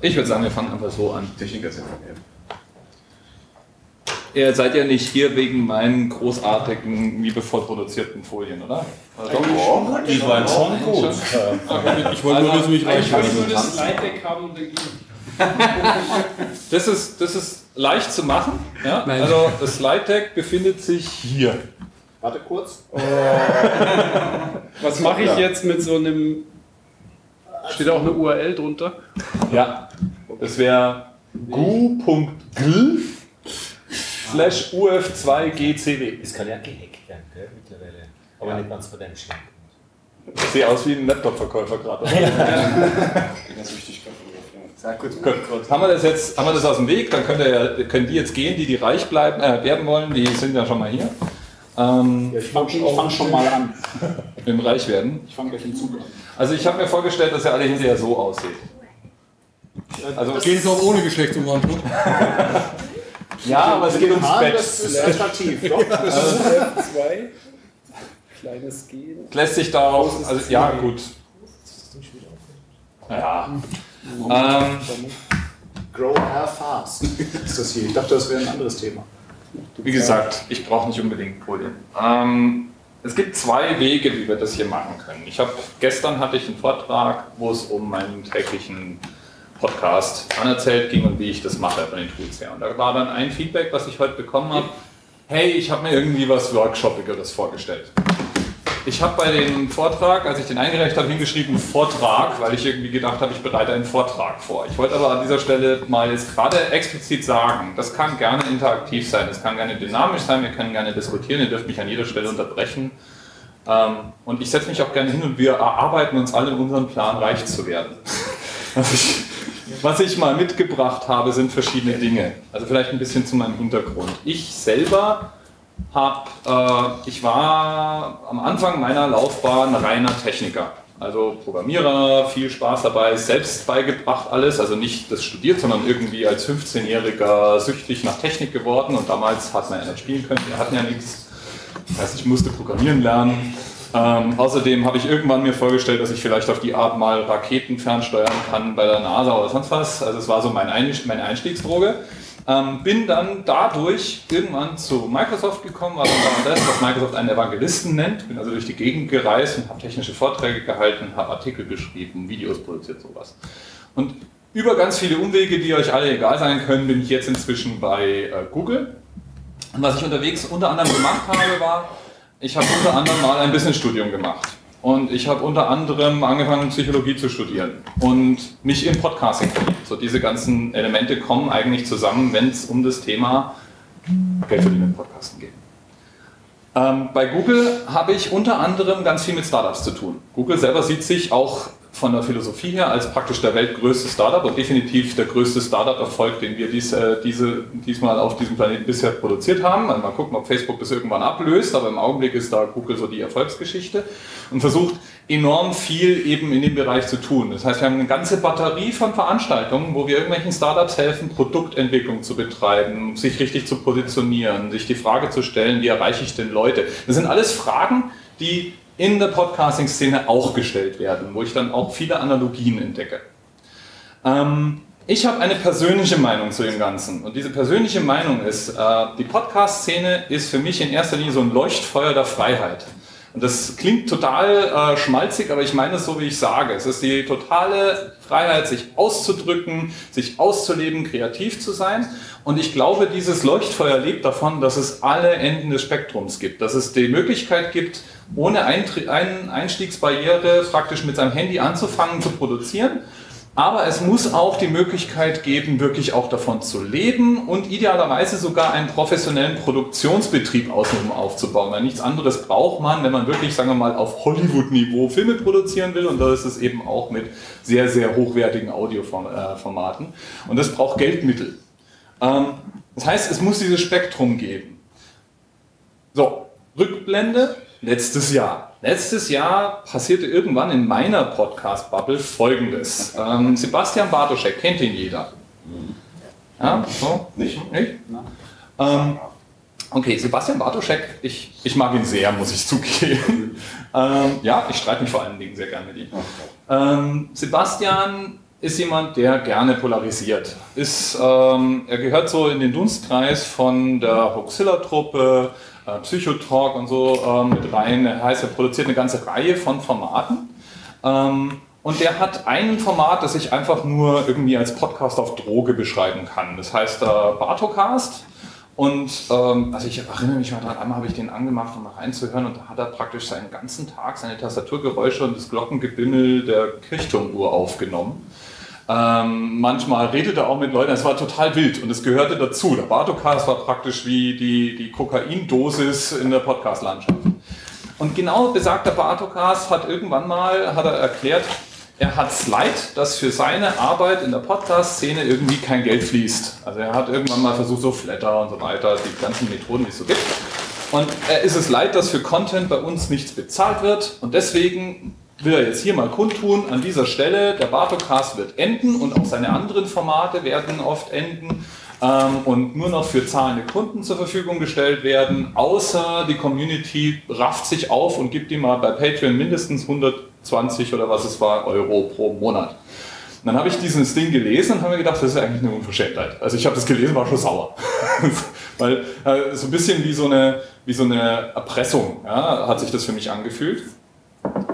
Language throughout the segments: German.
Ich würde sagen, wir fangen einfach so an. Techniker sind Ihr seid ja nicht hier wegen meinen großartigen, liebevoll produzierten Folien, oder? Doch, die waren schon gut. Ich wollte nur, dass du mich einschalten würdest. Das ist leicht zu machen. Ja? Also das Slide Deck befindet sich hier. Warte kurz. Oh. Was mache ich jetzt mit so einem... Steht auch eine URL drunter? Ja, das wäre gu.gl/uf2gcw. Das kann ja gehackt werden, gell, mittlerweile. Aber nicht ganz von deinem Schlag. Ich sehe aus wie ein Laptop-Verkäufer gerade. Ganz wichtig. Gut. Haben wir das aus dem Weg? Dann können die jetzt gehen, die reich bleiben, werden wollen. Die sind ja schon mal hier. Ich fang schon mal an. Im Reich werden. Ich fange gleich im Zug an. Also ich habe mir vorgestellt, dass ihr alle hinterher so aussieht. Also das geht es auch ohne Geschlechtsumwandlung. Ja, aber es geht ums Bett. Das ist attraktiv. Zwei kleines G. Lässt sich da auch. Also ja, gut. Ja. Grow hair fast. Ist das hier? Ich dachte, das wäre ein anderes Thema. Wie gesagt, ich brauche nicht unbedingt Folien. Es gibt zwei Wege, wie wir das hier machen können. Gestern hatte ich einen Vortrag, wo es um meinen täglichen Podcast anerzählt ging und wie ich das mache von den Tools her. Und da war dann ein Feedback, was ich heute bekommen habe. Hey, ich habe mir irgendwie was Workshopigeres vorgestellt. Ich habe bei dem Vortrag, als ich den eingereicht habe, hingeschrieben Vortrag, weil ich irgendwie gedacht habe, ich bereite einen Vortrag vor. Ich wollte aber an dieser Stelle mal jetzt gerade explizit sagen, das kann gerne interaktiv sein, das kann gerne dynamisch sein, wir können gerne diskutieren, ihr dürft mich an jeder Stelle unterbrechen. Und ich setze mich auch gerne hin und wir erarbeiten uns alle unseren Plan, reich zu werden. Was ich mal mitgebracht habe, sind verschiedene Dinge. Also vielleicht ein bisschen zu meinem Hintergrund. Ich selber... Ich war am Anfang meiner Laufbahn reiner Techniker, also Programmierer, viel Spaß dabei, selbst beigebracht alles, also nicht das studiert, sondern irgendwie als 15-Jähriger süchtig nach Technik geworden und damals hat man ja nicht spielen können, wir hatten ja nichts, das heißt, ich musste programmieren lernen. Außerdem habe ich irgendwann mir vorgestellt, dass ich vielleicht auf die Art mal Raketen fernsteuern kann bei der NASA oder sonst was, also es war so meine Einstiegsdroge. Bin dann dadurch irgendwann zu Microsoft gekommen, war dann das, was Microsoft einen Evangelisten nennt. Bin also durch die Gegend gereist und habe technische Vorträge gehalten, habe Artikel geschrieben, Videos produziert, sowas. Und über ganz viele Umwege, die euch alle egal sein können, bin ich jetzt inzwischen bei Google. Und was ich unterwegs unter anderem gemacht habe, war, ich habe unter anderem mal ein Business-Studium gemacht. Und ich habe unter anderem angefangen, Psychologie zu studieren und mich im Podcasting verliebt. So diese ganzen Elemente kommen eigentlich zusammen, wenn es um das Thema Geld verdienen im Podcasten geht. Bei Google habe ich unter anderem ganz viel mit Startups zu tun. Google selber sieht sich auch von der Philosophie her als praktisch der weltgrößte Startup und definitiv der größte Startup-Erfolg, den wir diesmal auf diesem Planeten bisher produziert haben. Also mal gucken, ob Facebook das irgendwann ablöst, aber im Augenblick ist da Google so die Erfolgsgeschichte und versucht enorm viel eben in dem Bereich zu tun. Das heißt, wir haben eine ganze Batterie von Veranstaltungen, wo wir irgendwelchen Startups helfen, Produktentwicklung zu betreiben, sich richtig zu positionieren, sich die Frage zu stellen, wie erreiche ich denn Leute? Das sind alles Fragen, die in der Podcasting-Szene auch gestellt werden, wo ich dann auch viele Analogien entdecke. Ich habe eine persönliche Meinung zu dem Ganzen und diese persönliche Meinung ist, die Podcast-Szene ist für mich in erster Linie so ein Leuchtfeuer der Freiheit. Und das klingt total schmalzig, aber ich meine es so, wie ich sage. Es ist die totale Freiheit, sich auszudrücken, sich auszuleben, kreativ zu sein. Und ich glaube, dieses Leuchtfeuer lebt davon, dass es alle Enden des Spektrums gibt, dass es die Möglichkeit gibt, ohne Einstiegsbarriere praktisch mit seinem Handy anzufangen zu produzieren. Aber es muss auch die Möglichkeit geben, wirklich auch davon zu leben und idealerweise sogar einen professionellen Produktionsbetrieb außenrum aufzubauen. Weil nichts anderes braucht man, wenn man wirklich, sagen wir mal, auf Hollywood-Niveau Filme produzieren will. Und da ist es eben auch mit sehr, sehr hochwertigen Audioformaten. Und das braucht Geldmittel. Das heißt, es muss dieses Spektrum geben. So, Rückblende. Letztes Jahr passierte irgendwann in meiner Podcast-Bubble Folgendes. Sebastian Bartoschek, kennt ihn jeder? Ja, so? Nicht? Okay, Sebastian Bartoschek, ich mag ihn sehr, muss ich zugeben. Ja, ich streite mich vor allen Dingen sehr gerne mit ihm. Sebastian ist jemand, der gerne polarisiert. Er gehört so in den Dunstkreis von der Hoaxilla-Truppe, Psychotalk und so mit rein. Das heißt, er produziert eine ganze Reihe von Formaten. Und der hat ein Format, das ich einfach nur irgendwie als Podcast auf Droge beschreiben kann. Das heißt Bartocast. Und also ich erinnere mich mal dran, einmal habe ich den angemacht, um mal reinzuhören, und da hat er praktisch seinen ganzen Tag seine Tastaturgeräusche und das Glockengebimmel der Kirchturmuhr aufgenommen. Manchmal redet er auch mit Leuten, es war total wild und es gehörte dazu. Der Bartocast war praktisch wie die Kokaindosis in der Podcast-Landschaft. Und genau besagter Bartocast hat er erklärt, er hat Slide, dass für seine Arbeit in der Podcast-Szene irgendwie kein Geld fließt. Also er hat irgendwann mal versucht, so Flatter und so weiter, die ganzen Methoden, die es so gibt. Und er ist es leid, dass für Content bei uns nichts bezahlt wird. Und deswegen will er jetzt hier mal kundtun, an dieser Stelle, der Bartocast wird enden und auch seine anderen Formate werden oft enden und nur noch für zahlende Kunden zur Verfügung gestellt werden, außer die Community rafft sich auf und gibt ihm mal bei Patreon mindestens 120 oder was es war, Euro pro Monat. Und dann habe ich dieses Ding gelesen und habe mir gedacht, das ist eigentlich eine Unverschämtheit. Also ich habe das gelesen, war schon sauer. Weil so ein bisschen wie so eine Erpressung, ja, hat sich das für mich angefühlt.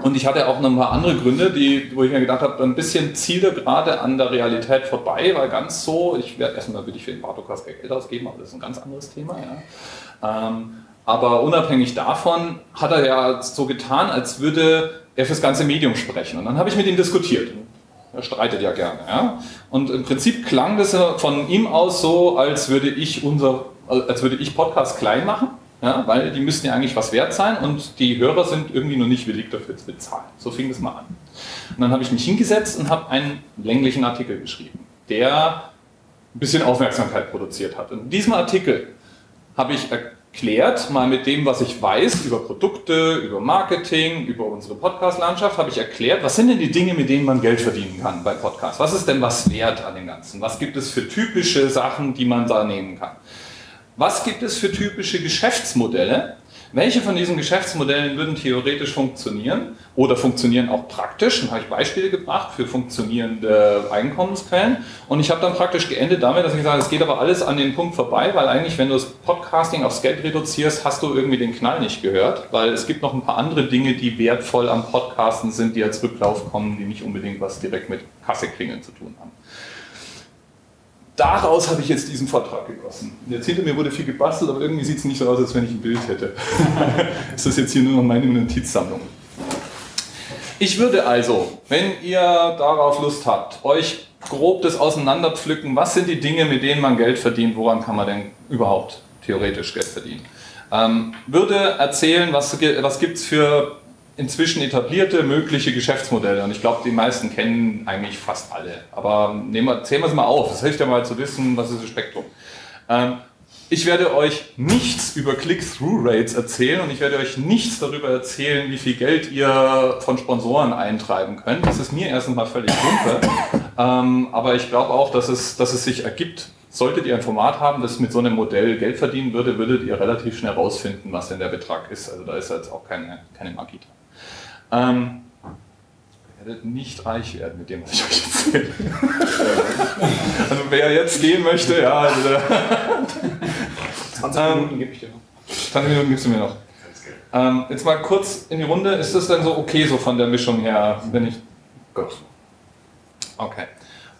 Und ich hatte auch noch ein paar andere Gründe, wo ich mir gedacht habe, ein bisschen zielt er gerade an der Realität vorbei, weil ganz so, erstmal würde ich für den Bartocast kein Geld ausgeben, aber das ist ein ganz anderes Thema. Ja. Aber unabhängig davon hat er ja so getan, als würde er fürs ganze Medium sprechen. Und dann habe ich mit ihm diskutiert. Er streitet ja gerne. Ja. Und im Prinzip klang das von ihm aus so, als würde ich Podcasts klein machen. Ja, weil die müssen ja eigentlich was wert sein und die Hörer sind irgendwie noch nicht willig dafür zu bezahlen. So fing das mal an. Und dann habe ich mich hingesetzt und habe einen länglichen Artikel geschrieben, der ein bisschen Aufmerksamkeit produziert hat. Und in diesem Artikel habe ich erklärt, mal mit dem, was ich weiß, über Produkte, über Marketing, über unsere Podcast-Landschaft, habe ich erklärt, was sind denn die Dinge, mit denen man Geld verdienen kann bei Podcasts? Was ist denn was wert an dem Ganzen? Was gibt es für typische Sachen, die man da nehmen kann? Was gibt es für typische Geschäftsmodelle? Welche von diesen Geschäftsmodellen würden theoretisch funktionieren oder funktionieren auch praktisch? Dann habe ich Beispiele gebracht für funktionierende Einkommensquellen. Und ich habe dann praktisch geendet damit, dass ich sage, es geht aber alles an den Punkt vorbei, weil eigentlich, wenn du das Podcasting aufs Geld reduzierst, hast du irgendwie den Knall nicht gehört, weil es gibt noch ein paar andere Dinge, die wertvoll am Podcasten sind, die als Rücklauf kommen, die nicht unbedingt was direkt mit Kasseklingeln zu tun haben. Daraus habe ich jetzt diesen Vortrag gegossen. Jetzt hinter mir wurde viel gebastelt, aber irgendwie sieht es nicht so aus, als wenn ich ein Bild hätte. Das ist jetzt hier nur noch meine Notizsammlung. Ich würde also, wenn ihr darauf Lust habt, euch grob das auseinanderpflücken, was sind die Dinge, mit denen man Geld verdient, woran kann man denn überhaupt theoretisch Geld verdienen. Würde erzählen, was gibt es für inzwischen etablierte mögliche Geschäftsmodelle, und ich glaube, die meisten kennen eigentlich fast alle. Aber zählen wir es mal auf, das hilft ja mal zu wissen, was ist das Spektrum. Ich werde euch nichts über Click-Through-Rates erzählen und ich werde euch nichts darüber erzählen, wie viel Geld ihr von Sponsoren eintreiben könnt. Das ist mir erstens mal völlig wumpe, aber ich glaube auch, dass es sich ergibt. Solltet ihr ein Format haben, das mit so einem Modell Geld verdienen würde, würdet ihr relativ schnell rausfinden, was denn der Betrag ist. Also da ist jetzt auch keine Magie drin. Ihr werdet nicht reich werden mit dem, was ich euch erzähle. Also wer jetzt gehen möchte, ja. Also, 20 Minuten gebe ich dir noch. 20 Minuten gibst du mir noch. Jetzt mal kurz in die Runde. Ist das denn so okay, so von der Mischung her? Wenn ich. Gut. Okay.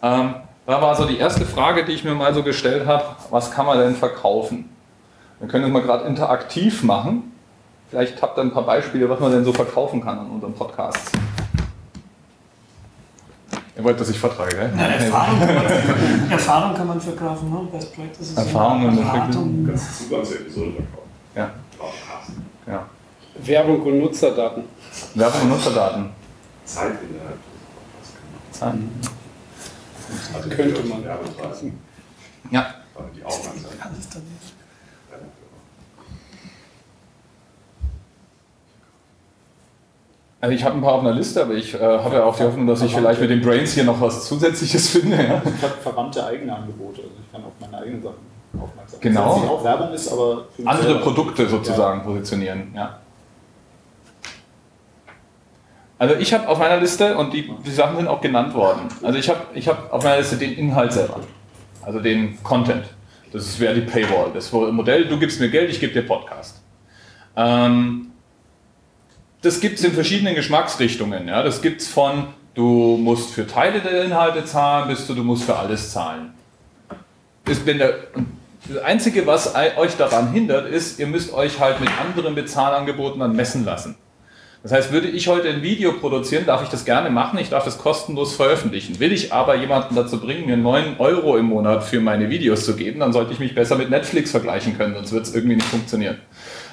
Da war so die erste Frage, die ich mir mal so gestellt habe: Was kann man denn verkaufen? Wir können das mal gerade interaktiv machen. Vielleicht habt ihr ein paar Beispiele, was man denn so verkaufen kann an unserem Podcast. Ihr wollt, dass ich vertrage, ne? Nein, Erfahrung kann man verkaufen, ne? Best Practices. Erfahrung und Beratung. Kannst du die ganze Episode verkaufen. Ja. Ja. Werbung und Nutzerdaten. Werbung und Nutzerdaten. Zeit innerhalb des Podcasts. Zeit. Also könnte man Werbung leisten. Ja. Aber die Aufmerksamkeit. Kann es dann nicht. Also ich habe ein paar auf einer Liste, aber ich habe ja auch die Hoffnung, dass ich vielleicht mit den Brains hier noch was Zusätzliches finde. Ja. Ich habe verwandte eigene Angebote, also ich kann auch meine eigenen Sachen aufmerksam. Genau. Das heißt, auch Werbung ist, aber andere Produkte sozusagen positionieren. Ja. Also ich habe auf meiner Liste, und die Sachen sind auch genannt worden, also ich hab auf meiner Liste den Inhalt selber, also den Content. Das wäre die Paywall, das Modell, du gibst mir Geld, ich gebe dir Podcast. Das gibt es in verschiedenen Geschmacksrichtungen. Ja? Das gibt es von, du musst für Teile der Inhalte zahlen, bis zu, du musst für alles zahlen. Das Einzige, was euch daran hindert, ist, ihr müsst euch halt mit anderen Bezahlangeboten dann messen lassen. Das heißt, würde ich heute ein Video produzieren, darf ich das gerne machen, ich darf das kostenlos veröffentlichen. Will ich aber jemanden dazu bringen, mir 9 € im Monat für meine Videos zu geben, dann sollte ich mich besser mit Netflix vergleichen können, sonst wird es irgendwie nicht funktionieren.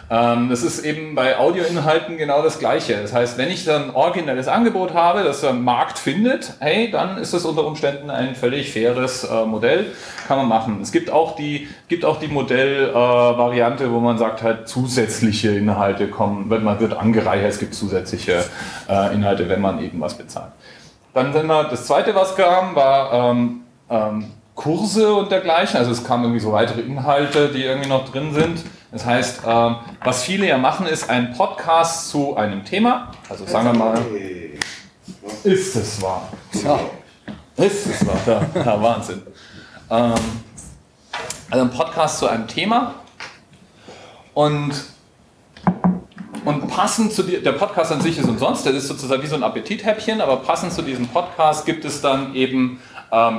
Das ist eben bei Audioinhalten genau das Gleiche. Das heißt, wenn ich dann ein originelles Angebot habe, das der Markt findet, hey, dann ist das unter Umständen ein völlig faires Modell, kann man machen. Es gibt auch die Modellvariante, wo man sagt, halt zusätzliche Inhalte kommen, man wird angereichert, es gibt zusätzliche Inhalte, wenn man eben was bezahlt. Dann sind wir, das zweite, was kam, war Kurse und dergleichen, also es kamen irgendwie so weitere Inhalte, die irgendwie noch drin sind. Das heißt, was viele ja machen, ist ein Podcast zu einem Thema. Also sagen wir mal, ist es wahr? Ja. Ist es wahr? Ja, Wahnsinn. Also ein Podcast zu einem Thema und passend zu der Podcast an sich ist umsonst, der ist sozusagen wie so ein Appetithäppchen, aber passend zu diesem Podcast gibt es dann eben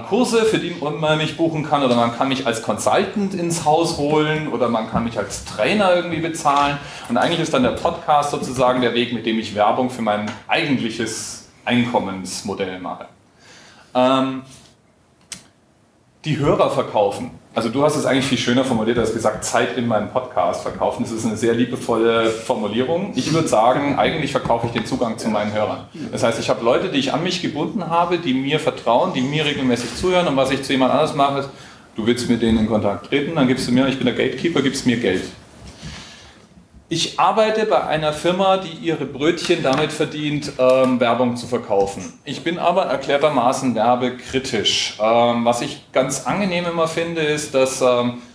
Kurse, für die man mich buchen kann, oder man kann mich als Consultant ins Haus holen oder man kann mich als Trainer irgendwie bezahlen, und eigentlich ist dann der Podcast sozusagen der Weg, mit dem ich Werbung für mein eigentliches Einkommensmodell mache. Die Hörer verkaufen. Also du hast es eigentlich viel schöner formuliert, du hast gesagt, Zeit in meinem Podcast verkaufen. Das ist eine sehr liebevolle Formulierung. Ich würde sagen, eigentlich verkaufe ich den Zugang zu meinen Hörern. Das heißt, ich habe Leute, die ich an mich gebunden habe, die mir vertrauen, die mir regelmäßig zuhören, und was ich zu jemand anders mache, ist, du willst mit denen in Kontakt treten, dann gibst du mir, ich bin der Gatekeeper, gibst mir Geld. Ich arbeite bei einer Firma, die ihre Brötchen damit verdient, Werbung zu verkaufen. Ich bin aber erklärtermaßen werbekritisch. Was ich ganz angenehm immer finde, ist, dass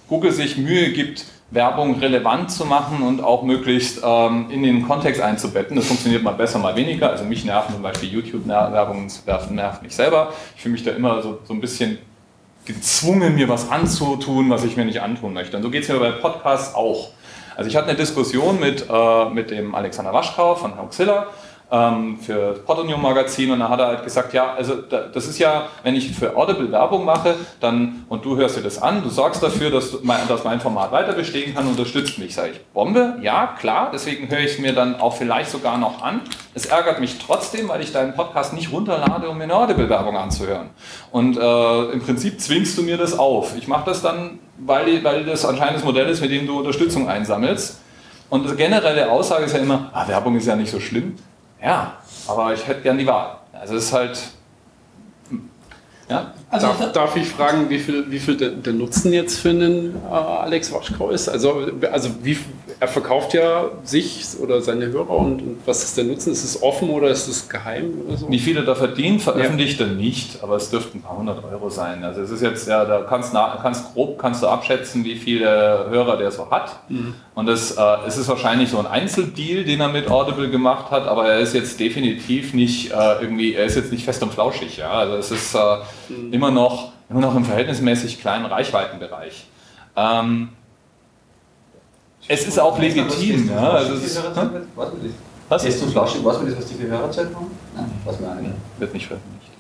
Google sich Mühe gibt, Werbung relevant zu machen und auch möglichst in den Kontext einzubetten. Das funktioniert mal besser, mal weniger. Also mich nerven zum Beispiel YouTube-Werbung, nervt mich selber. Ich fühle mich da immer so ein bisschen gezwungen, mir was anzutun, was ich mir nicht antun möchte. Und so geht es mir bei Podcasts auch. Also ich hatte eine Diskussion mit dem Alexander Waschkau von Hoaxilla für das Podonium-Magazin, und da hat er halt gesagt, ja, also das ist ja, wenn ich für Audible Werbung mache, dann, und du hörst dir das an, du sorgst dafür, dass mein Format weiter bestehen kann, unterstützt mich. Sage ich, Bombe? Ja, klar, deswegen höre ich es mir dann auch vielleicht sogar noch an. Es ärgert mich trotzdem, weil ich deinen Podcast nicht runterlade, um mir eine Audible Werbung anzuhören. Und im Prinzip zwingst du mir das auf. Ich mache das dann, weil das anscheinend das Modell ist, mit dem du Unterstützung einsammelst. Und die generelle Aussage ist ja immer, Werbung ist ja nicht so schlimm. Ja, aber ich hätte gern die Wahl. Also es ist halt... Ja? Also darf ich fragen, wie viel der Nutzen jetzt für einen Alex Waschkau ist? Also wie, er verkauft ja sich oder seine Hörer, und was ist der Nutzen? Ist es offen oder ist es geheim oder so? Wie viele da verdienen, veröffentlicht er nicht, aber es dürften ein paar 100 € sein. Also es ist jetzt, ja, da kannst du abschätzen, wie viele Hörer der so hat. Mhm. Und es ist wahrscheinlich so ein Einzeldeal, den er mit Audible gemacht hat, aber er ist jetzt definitiv nicht irgendwie, er ist jetzt nicht fest und flauschig. Ja? Also es ist... Immer noch im verhältnismäßig kleinen Reichweitenbereich. Es ist auch legitim. Was ist so flauschig? Was will das, was die für Hörerzeit haben? Nein, was wir nicht. Wird nicht veröffentlicht.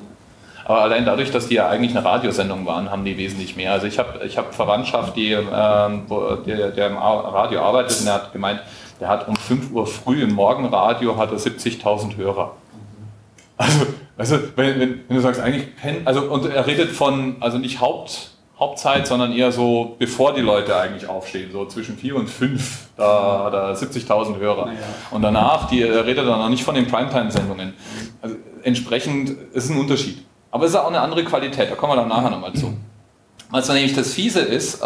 Aber allein dadurch, dass die ja eigentlich eine Radiosendung waren, haben die wesentlich mehr. Also ich hab Verwandtschaft, der im Radio arbeitet, und der hat gemeint, der hat um 5 Uhr früh im Morgenradio 70.000 Hörer. Also wenn du sagst, eigentlich pennen, also, und er redet von, also nicht Hauptzeit, sondern eher so, bevor die Leute eigentlich aufstehen, so zwischen 4 und 5, da hat er 70.000 Hörer. Naja. Und danach, er redet dann noch nicht von den Primetime-Sendungen. Also entsprechend ist ein Unterschied. Aber es ist auch eine andere Qualität, da kommen wir dann nachher nochmal zu. Was nämlich das Fiese ist,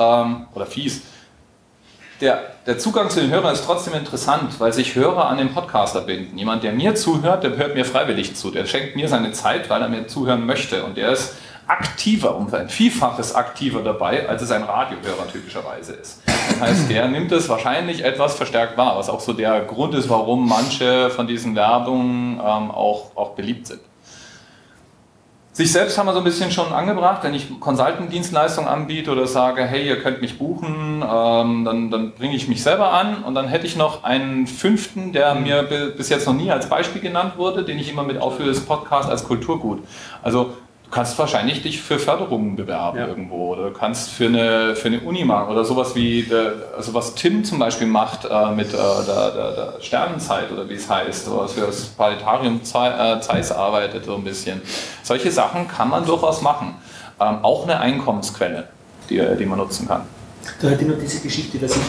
der Zugang zu den Hörern ist trotzdem interessant, weil sich Hörer an den Podcaster binden. Jemand, der mir zuhört, der hört mir freiwillig zu. Der schenkt mir seine Zeit, weil er mir zuhören möchte. Und der ist aktiver, um ein Vielfaches aktiver dabei, als es ein Radiohörer typischerweise ist. Das heißt, der nimmt es wahrscheinlich etwas verstärkt wahr, was auch so der Grund ist, warum manche von diesen Werbungen auch beliebt sind. Sich selbst haben wir so ein bisschen schon angebracht, wenn ich Consultant-Dienstleistungen anbiete oder sage, hey, ihr könnt mich buchen, dann bringe ich mich selber an, und dann hätte ich noch einen fünften, der mir bis jetzt noch nie als Beispiel genannt wurde, den ich immer mit aufführe, das Podcast als Kulturgut. Also du kannst wahrscheinlich dich für Förderungen bewerben irgendwo, oder du kannst für eine Uni machen oder sowas wie, also was Tim zum Beispiel macht mit der Sternenzeit oder wie es heißt, oder für das Planetarium Zeiss arbeitet so ein bisschen. Solche Sachen kann man durchaus machen. Auch eine Einkommensquelle, die man nutzen kann. Da hatte ich noch diese Geschichte, dass ich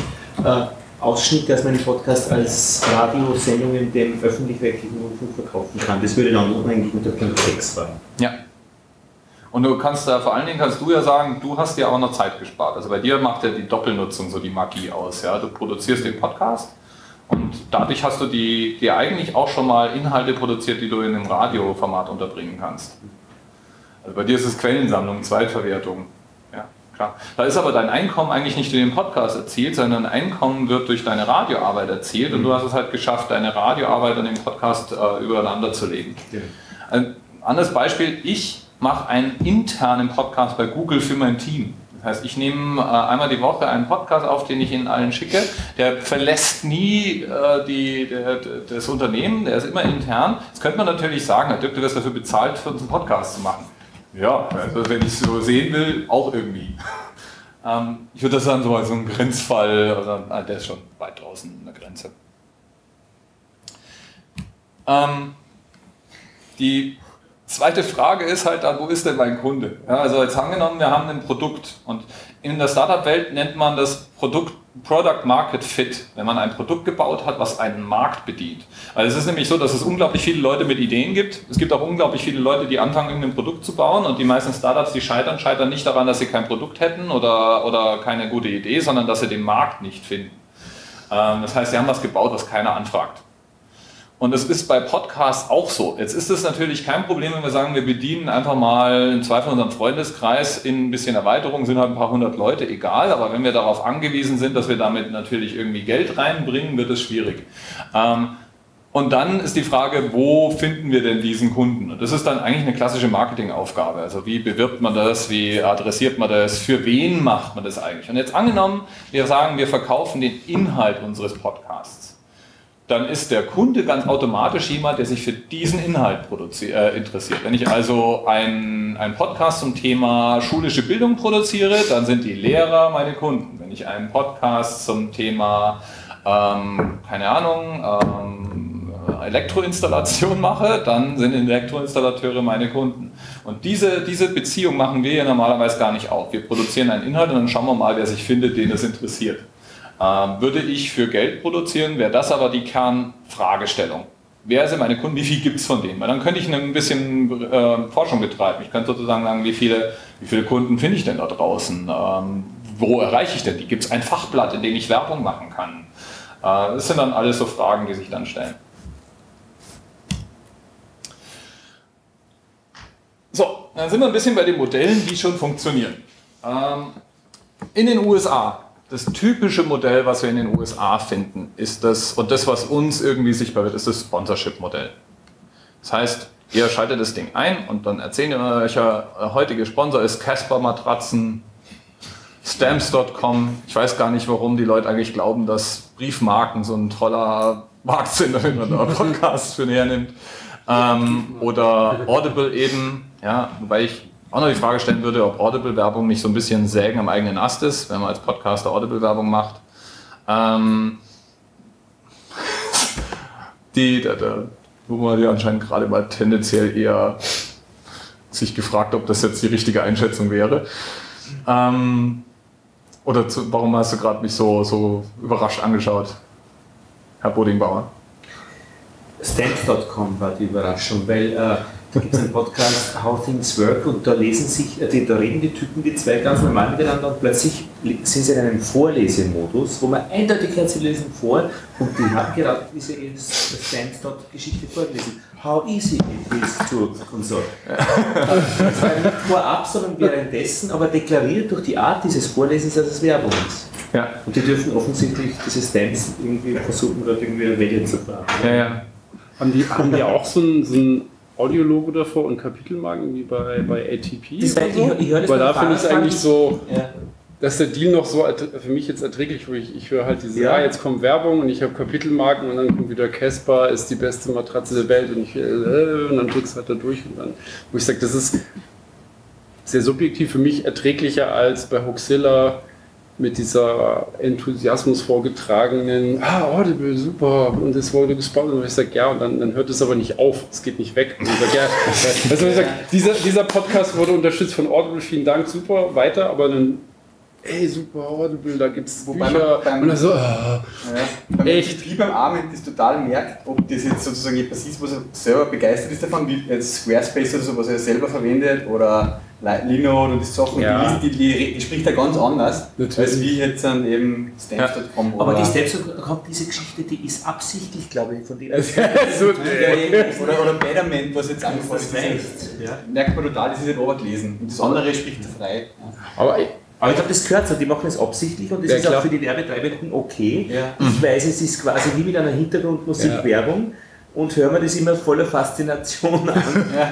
Ausschnitte aus meinem Podcast als Radiosendung in dem öffentlich-rechtlichen Rundfunk verkaufen kann. Das würde dann unheimlich unter Punkt 6 fallen. Ja. Und du kannst da, vor allen Dingen kannst du ja sagen, du hast dir auch noch Zeit gespart. Also bei dir macht ja die Doppelnutzung so die Magie aus. Ja? Du produzierst den Podcast und dadurch hast du dir eigentlich auch schon mal Inhalte produziert, die du in einem Radioformat unterbringen kannst. Also bei dir ist es Quellensammlung, Zweitverwertung. Ja, klar. Da ist aber dein Einkommen eigentlich nicht durch den Podcast erzielt, sondern dein Einkommen wird durch deine Radioarbeit erzielt, und du hast es halt geschafft, deine Radioarbeit und den Podcast übereinander zu legen. Ja. Ein anderes Beispiel, ich mache einen internen Podcast bei Google für mein Team. Das heißt, ich nehme einmal die Woche einen Podcast auf, den ich Ihnen allen schicke. Der verlässt nie das Unternehmen, der ist immer intern. Jetzt könnte man natürlich sagen, Herr Dirk, du wirst dafür bezahlt, für uns einen Podcast zu machen. Ja, also wenn ich es so sehen will, auch irgendwie. Ich würde das dann so als so ein Grenzfall, also, der ist schon weit draußen an der Grenze. Die zweite Frage ist halt, wo ist denn mein Kunde? Ja, also jetzt angenommen, wir haben ein Produkt, und in der Startup-Welt nennt man das Produkt Product Market Fit, wenn man ein Produkt gebaut hat, was einen Markt bedient. Weil es ist nämlich so, dass es unglaublich viele Leute mit Ideen gibt. Es gibt auch unglaublich viele Leute, die anfangen, irgendein Produkt zu bauen, und die meisten Startups, die scheitern nicht daran, dass sie kein Produkt hätten oder keine gute Idee, sondern dass sie den Markt nicht finden. Das heißt, sie haben was gebaut, was keiner anfragt. Und es ist bei Podcasts auch so. Jetzt ist es natürlich kein Problem, wenn wir sagen, wir bedienen einfach mal im Zweifel unseren Freundeskreis in ein bisschen Erweiterung, sind halt ein paar hundert Leute, egal. Aber wenn wir darauf angewiesen sind, dass wir damit natürlich irgendwie Geld reinbringen, wird es schwierig. Und dann ist die Frage, wo finden wir denn diesen Kunden? Und das ist dann eigentlich eine klassische Marketingaufgabe. Also wie bewirbt man das, wie adressiert man das, für wen macht man das eigentlich? Und jetzt angenommen, wir sagen, wir verkaufen den Inhalt unseres Podcasts. Dann ist der Kunde ganz automatisch jemand, der sich für diesen Inhalt interessiert. Wenn ich also einen Podcast zum Thema schulische Bildung produziere, dann sind die Lehrer meine Kunden. Wenn ich einen Podcast zum Thema, Elektroinstallation mache, dann sind Elektroinstallateure meine Kunden. Und diese Beziehung machen wir ja normalerweise gar nicht auf. Wir produzieren einen Inhalt und dann schauen wir mal, wer sich findet, den es interessiert. Würde ich für Geld produzieren, wäre das aber die Kernfragestellung. Wer sind meine Kunden, wie viel gibt es von denen? Weil dann könnte ich ein bisschen Forschung betreiben. Ich könnte sozusagen sagen, wie viele Kunden finde ich denn da draußen? Wo erreiche ich denn die? Gibt es ein Fachblatt, in dem ich Werbung machen kann? Das sind dann alles so Fragen, die sich dann stellen. So, dann sind wir ein bisschen bei den Modellen, die schon funktionieren. In den USA. Das typische Modell, was wir in den USA finden, ist das, und das, was uns irgendwie sichtbar wird, ist das Sponsorship-Modell. Das heißt, ihr schaltet das Ding ein und dann erzählen wir euch, euer heutiger Sponsor ist Casper-Matratzen, Stamps.com. Ich weiß gar nicht, warum die Leute eigentlich glauben, dass Briefmarken so ein toller Markt sind, wenn man da Podcasts für näher nimmt. Oder Audible eben, ja, wobei ich auch noch die Frage stellen würde, ob Audible-Werbung nicht so ein bisschen Sägen am eigenen Ast ist, wenn man als Podcaster Audible-Werbung macht. Wo man ja anscheinend gerade mal tendenziell eher sich gefragt, ob das jetzt die richtige Einschätzung wäre. Warum hast du gerade mich so überrascht angeschaut, Herr Bodingbauer? Stamps.com war die Überraschung, weil da gibt es einen Podcast, How Things Work, und da reden die Typen, die zwei ganz normal miteinander, und plötzlich sind sie in einem Vorlesemodus, wo man eindeutig hört, sie lesen vor, und die haben gerade diese Stamps.com-Geschichte vorgelesen. how easy it is to und so. Das war nicht vorab, sondern währenddessen, aber deklariert durch die Art dieses Vorlesens, dass es Werbung ist. Ja. Und die dürfen offensichtlich dieses Stamps irgendwie versuchen, dort irgendwie eine Welle zu fahren. Ja, ja. Haben die auch so ein Audiologo davor und Kapitelmarken wie bei ATP? Ich höre das weil da finde ich es eigentlich so, ja, dass der Deal noch so für mich jetzt erträglich wird. Ich höre halt dieses, ja, jetzt kommt Werbung und ich habe Kapitelmarken und dann kommt wieder Casper ist die beste Matratze der Welt und, und dann drückst du halt da durch und dann, wo ich sage, das ist sehr subjektiv für mich erträglicher als bei Hoaxilla mit dieser Enthusiasmus vorgetragenen, Audible, super, und das wurde gesponsert, und ich sage, ja, und dann hört es aber nicht auf, es geht nicht weg. Und ich sage, ja, also ich sag, dieser Podcast wurde unterstützt von Audible, vielen Dank, super, weiter, aber dann, ey, super Audible, da gibt es Bücher, und dann so, ja, echt. Wie beim Armin das total merkt, ob das jetzt sozusagen etwas ist, was er selber begeistert ist davon, wie jetzt Squarespace oder so, was er selber verwendet, oder Linode und das Sachen, ja, die spricht da ganz anders, natürlich, als wie jetzt dann eben Stamps.com. Ja. Aber die Stamps.com, diese Geschichte, die ist absichtlich, glaube ich, von denen. Oder Betterment, was jetzt angefangen ist. Ja. Merkt man total, das ist ein Obergelesen. Und das andere spricht frei. Aber ich glaube, das gehört so, die machen das absichtlich und das ist klar, auch für die Werbetreibenden okay. Ja. Ich weiß, es ist quasi wie mit einer Hintergrundmusik, ja, Werbung. Und hören wir das immer voller Faszination an, ja,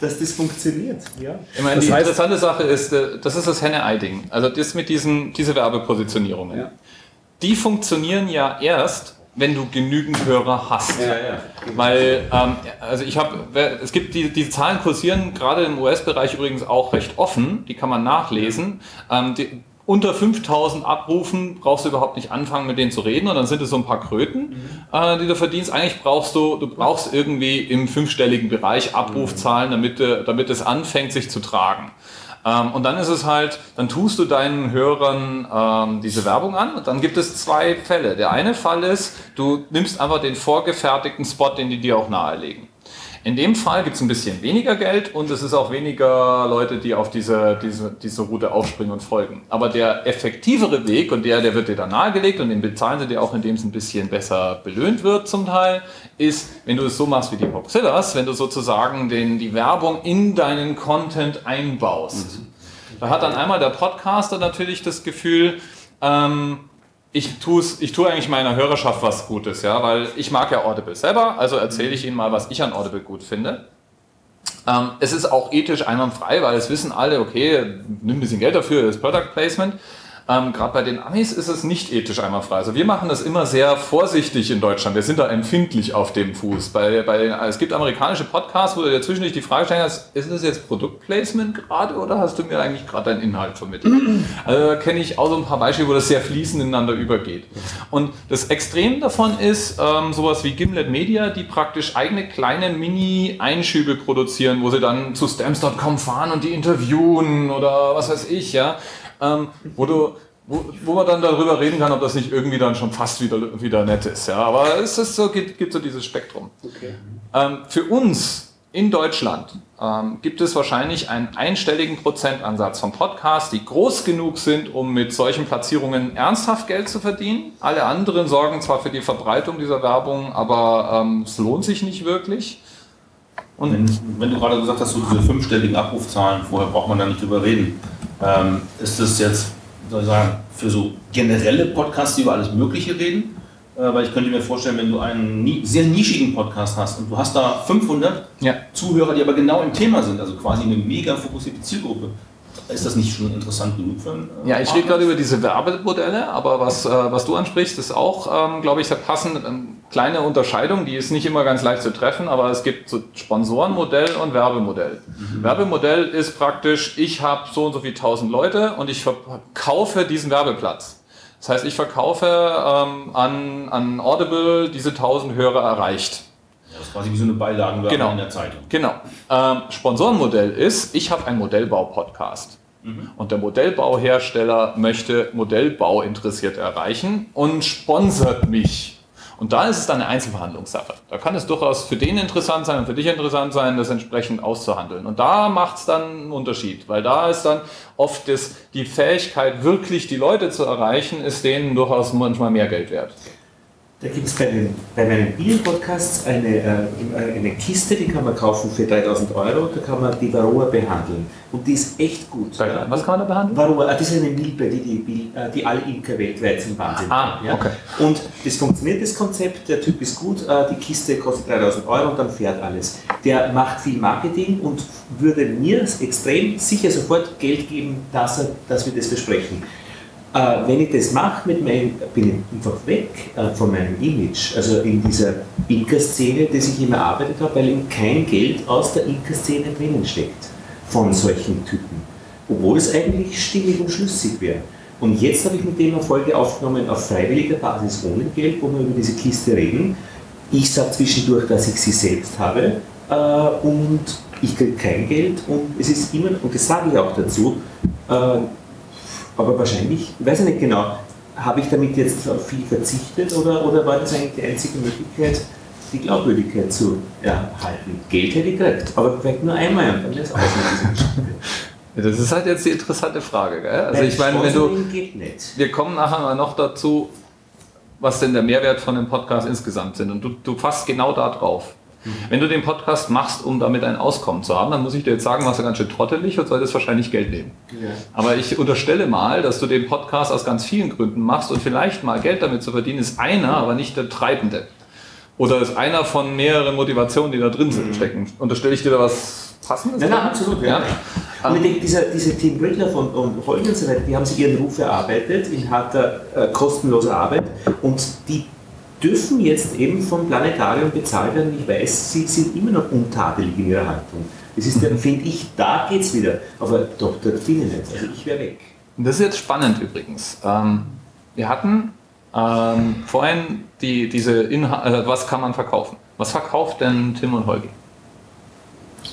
dass das funktioniert. Ja. Ich meine, die interessante Sache ist, das ist das Henne-Ei-Ding. Also das mit diese Werbepositionierungen. Ja. Die funktionieren ja erst, wenn du genügend Hörer hast. Ja, ja. Weil, also es gibt die Zahlen kursieren, gerade im US-Bereich übrigens auch recht offen, die kann man nachlesen. Unter 5000 Abrufen brauchst du überhaupt nicht anfangen, mit denen zu reden, und dann sind es so ein paar Kröten, die du verdienst. Eigentlich brauchst irgendwie im fünfstelligen Bereich Abrufzahlen, damit es anfängt, sich zu tragen. Und dann ist es halt, dann tust du deinen Hörern diese Werbung an, und dann gibt es zwei Fälle. Der eine Fall ist, du nimmst einfach den vorgefertigten Spot, den die dir auch nahelegen. In dem Fall gibt es ein bisschen weniger Geld und es ist auch weniger Leute, die auf diese Route aufspringen und folgen. Aber der effektivere Weg, und der wird dir dann nahegelegt und den bezahlen sie dir auch, indem es ein bisschen besser belöhnt wird zum Teil, ist, wenn du es so machst wie die Hoaxillas, wenn du sozusagen die Werbung in deinen Content einbaust. Da hat dann einmal der Podcaster natürlich das Gefühl, ich tue eigentlich meiner Hörerschaft was Gutes, ja, weil ich mag ja Audible selber, also erzähle ich ihnen mal, was ich an Audible gut finde. Es ist auch ethisch einwandfrei, weil es wissen alle, okay, nimm ein bisschen Geld dafür, das Product Placement. Gerade bei den Amis ist es nicht ethisch einwandfrei. Also wir machen das immer sehr vorsichtig in Deutschland. Wir sind da empfindlich auf dem Fuß. Es gibt amerikanische Podcasts, wo du zwischendurch die Frage stellen hast, ist das jetzt Produktplacement gerade oder hast du mir eigentlich gerade deinen Inhalt vermittelt? Also da kenne ich auch so ein paar Beispiele, wo das sehr fließend ineinander übergeht. Und das Extrem davon ist sowas wie Gimlet Media, die praktisch eigene kleine Mini-Einschübe produzieren, wo sie dann zu Stamps.com fahren und die interviewen oder was weiß ich, ja. Wo man dann darüber reden kann, ob das nicht irgendwie dann schon fast wieder nett ist. Ja? Aber es ist so, gibt so dieses Spektrum. Okay. Für uns in Deutschland gibt es wahrscheinlich einen einstelligen Prozentansatz von Podcasts, die groß genug sind, um mit solchen Platzierungen ernsthaft Geld zu verdienen. Alle anderen sorgen zwar für die Verbreitung dieser Werbung, aber es lohnt sich nicht wirklich. Und wenn du gerade gesagt hast, so diese fünfstelligen Abrufzahlen, vorher braucht man da nicht drüber reden. Ist das jetzt, soll ich sagen, für so generelle Podcasts, die über alles Mögliche reden? Weil ich könnte mir vorstellen, wenn du einen sehr nischigen Podcast hast und du hast da 500 ja. Zuhörer, die aber genau im Thema sind, also quasi eine mega fokussierte Zielgruppe. Ist das nicht schon interessant genug für einen Ja, ich rede gerade über diese Werbemodelle, aber was du ansprichst, ist auch, glaube ich, sehr passend. Eine kleine Unterscheidung, die ist nicht immer ganz leicht zu treffen, aber es gibt so Sponsorenmodell und Werbemodell. Mhm. Werbemodell ist praktisch, ich habe so und so viele 1000 Leute und ich verkaufe diesen Werbeplatz. Das heißt, ich verkaufe an Audible diese 1000 Hörer erreicht. Das ist quasi wie so eine Beilagenwerbung genau. in der Zeitung. Genau. Sponsorenmodell ist, ich habe einen Modellbau-Podcast. Mhm. Und der Modellbauhersteller möchte Modellbauinteressierte erreichen und sponsert mich. Und da ist es dann eine Einzelverhandlungssache. Da kann es durchaus für den interessant sein und für dich interessant sein, das entsprechend auszuhandeln. Und da macht es dann einen Unterschied, weil da ist dann oft die Fähigkeit, wirklich die Leute zu erreichen, ist denen durchaus manchmal mehr Geld wert. Da gibt es bei meinen Bienenpodcasts eine Kiste, die kann man kaufen für 3.000 €, da kann man die Varroa behandeln. Und die ist echt gut. Was kann man da behandeln? Varroa, das ist eine Milbe, die alle Imker weltweit zum Wahnsinn bringt. Ja? Okay. Und das funktioniert, das Konzept, der Typ ist gut, die Kiste kostet 3.000 € und dann fährt alles. Der macht viel Marketing und würde mir extrem sicher sofort Geld geben, dass wir das besprechen. Wenn ich das mache, bin ich einfach weg von meinem Image, also in dieser Inka-Szene, die ich immer erarbeitet habe, weil eben kein Geld aus der Inka-Szene drinnen steckt von solchen Typen, obwohl es eigentlich stimmig und schlüssig wäre. Und jetzt habe ich mit dem eine Folge aufgenommen auf freiwilliger Basis ohne Geld, wo wir über diese Kiste reden. Ich sage zwischendurch, dass ich sie selbst habe und ich kriege kein Geld und es ist immer, und das sage ich auch dazu, aber wahrscheinlich, weiß ich nicht genau, habe ich damit jetzt auf viel verzichtet oder war das eigentlich die einzige Möglichkeit, die Glaubwürdigkeit zu erhalten? Geld hätte ich gekriegt, aber vielleicht nur einmal und dann wäre es aus mit dieser Geschichte. Das ist halt jetzt die interessante Frage, gell? Also ich meine, wir kommen nachher mal noch dazu, was denn der Mehrwert von dem Podcast insgesamt sind und du fasst genau da drauf. Wenn du den Podcast machst, um damit ein Auskommen zu haben, dann muss ich dir jetzt sagen, machst du ganz schön trottelig und solltest wahrscheinlich Geld nehmen. Ja. Aber ich unterstelle mal, dass du den Podcast aus ganz vielen Gründen machst und vielleicht mal Geld damit zu verdienen, ist einer, aber nicht der Treibende. Oder ist einer von mehreren Motivationen, die da drin stecken. Unterstelle ich dir da was Passendes? Nein, absolut. Ja. Und ich denke, diese Team Riddler und Holgi und so weiter, die haben sich ihren Ruf erarbeitet in harter, kostenloser Arbeit und die dürfen jetzt eben vom Planetarium bezahlt werden. Ich weiß, sie sind immer noch untadelig in ihrer Haltung. Das ist dann, finde ich, da geht's wieder. Aber doch, das finde ich nicht. Also ich wäre weg. Und das ist jetzt spannend übrigens. Wir hatten vorhin diese Inhalte, was kann man verkaufen? Was verkauft denn Tim und Holgi?